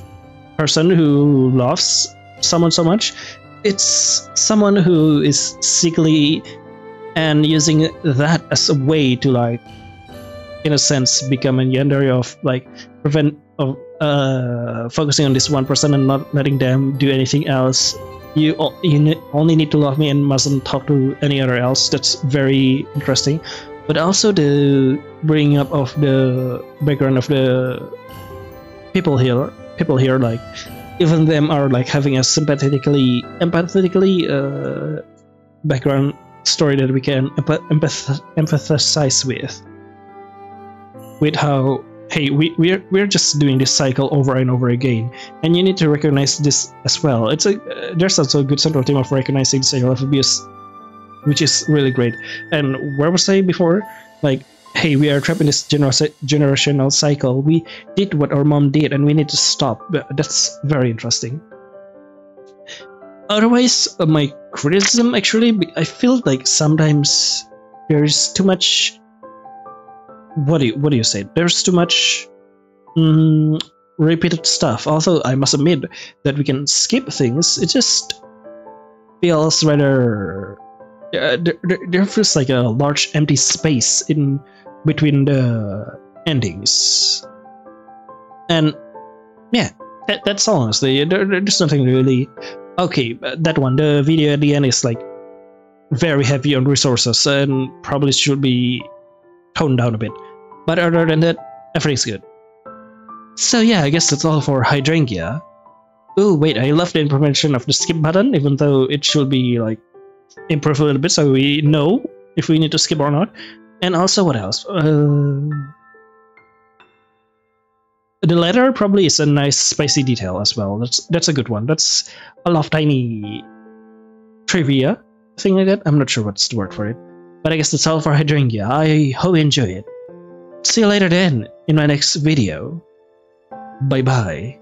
person who loves someone so much. It's someone who is sickly and using that as a way to like, in a sense, become a yandere of like prevent of uh, focusing on this one person and not letting them do anything else. You you only need to love me and mustn't talk to any other else. That's very interesting, but also the bringing up of the background of the people here. People here, like even them are like having a sympathetically, empathetically uh, background story that we can empath empath empathize with. With how, hey, we, we're, we're just doing this cycle over and over again. And you need to recognize this as well. It's a, uh, there's also a good central theme of recognizing cycle of abuse, which is really great. And where was I before? Like, hey, we are trapped in this gener generational cycle. We did what our mom did and we need to stop. That's very interesting. Otherwise, uh, my criticism, actually, I feel like sometimes there's too much... What do you, what do you say? There's too much um, repeated stuff. Although I must admit that we can skip things, it just feels rather... Uh, there, there, there feels like a large empty space in between the endings. And yeah, that, that's all honestly. There, there's nothing really... Okay, that one, the video at the end is like very heavy on resources and probably should be toned down a bit. But other than that, everything's good. So yeah, I guess that's all for Hydrangea. Oh wait, I love the implementation of the skip button, even though it should be like improved a little bit so we know if we need to skip or not. And also what else? Uh, the letter probably is a nice spicy detail as well. That's that's a good one. That's a lot of tiny trivia, thing like that. I'm not sure what's the word for it. But I guess that's all for Hydrangea. I hope you enjoy it. See you later then in my next video. Bye bye.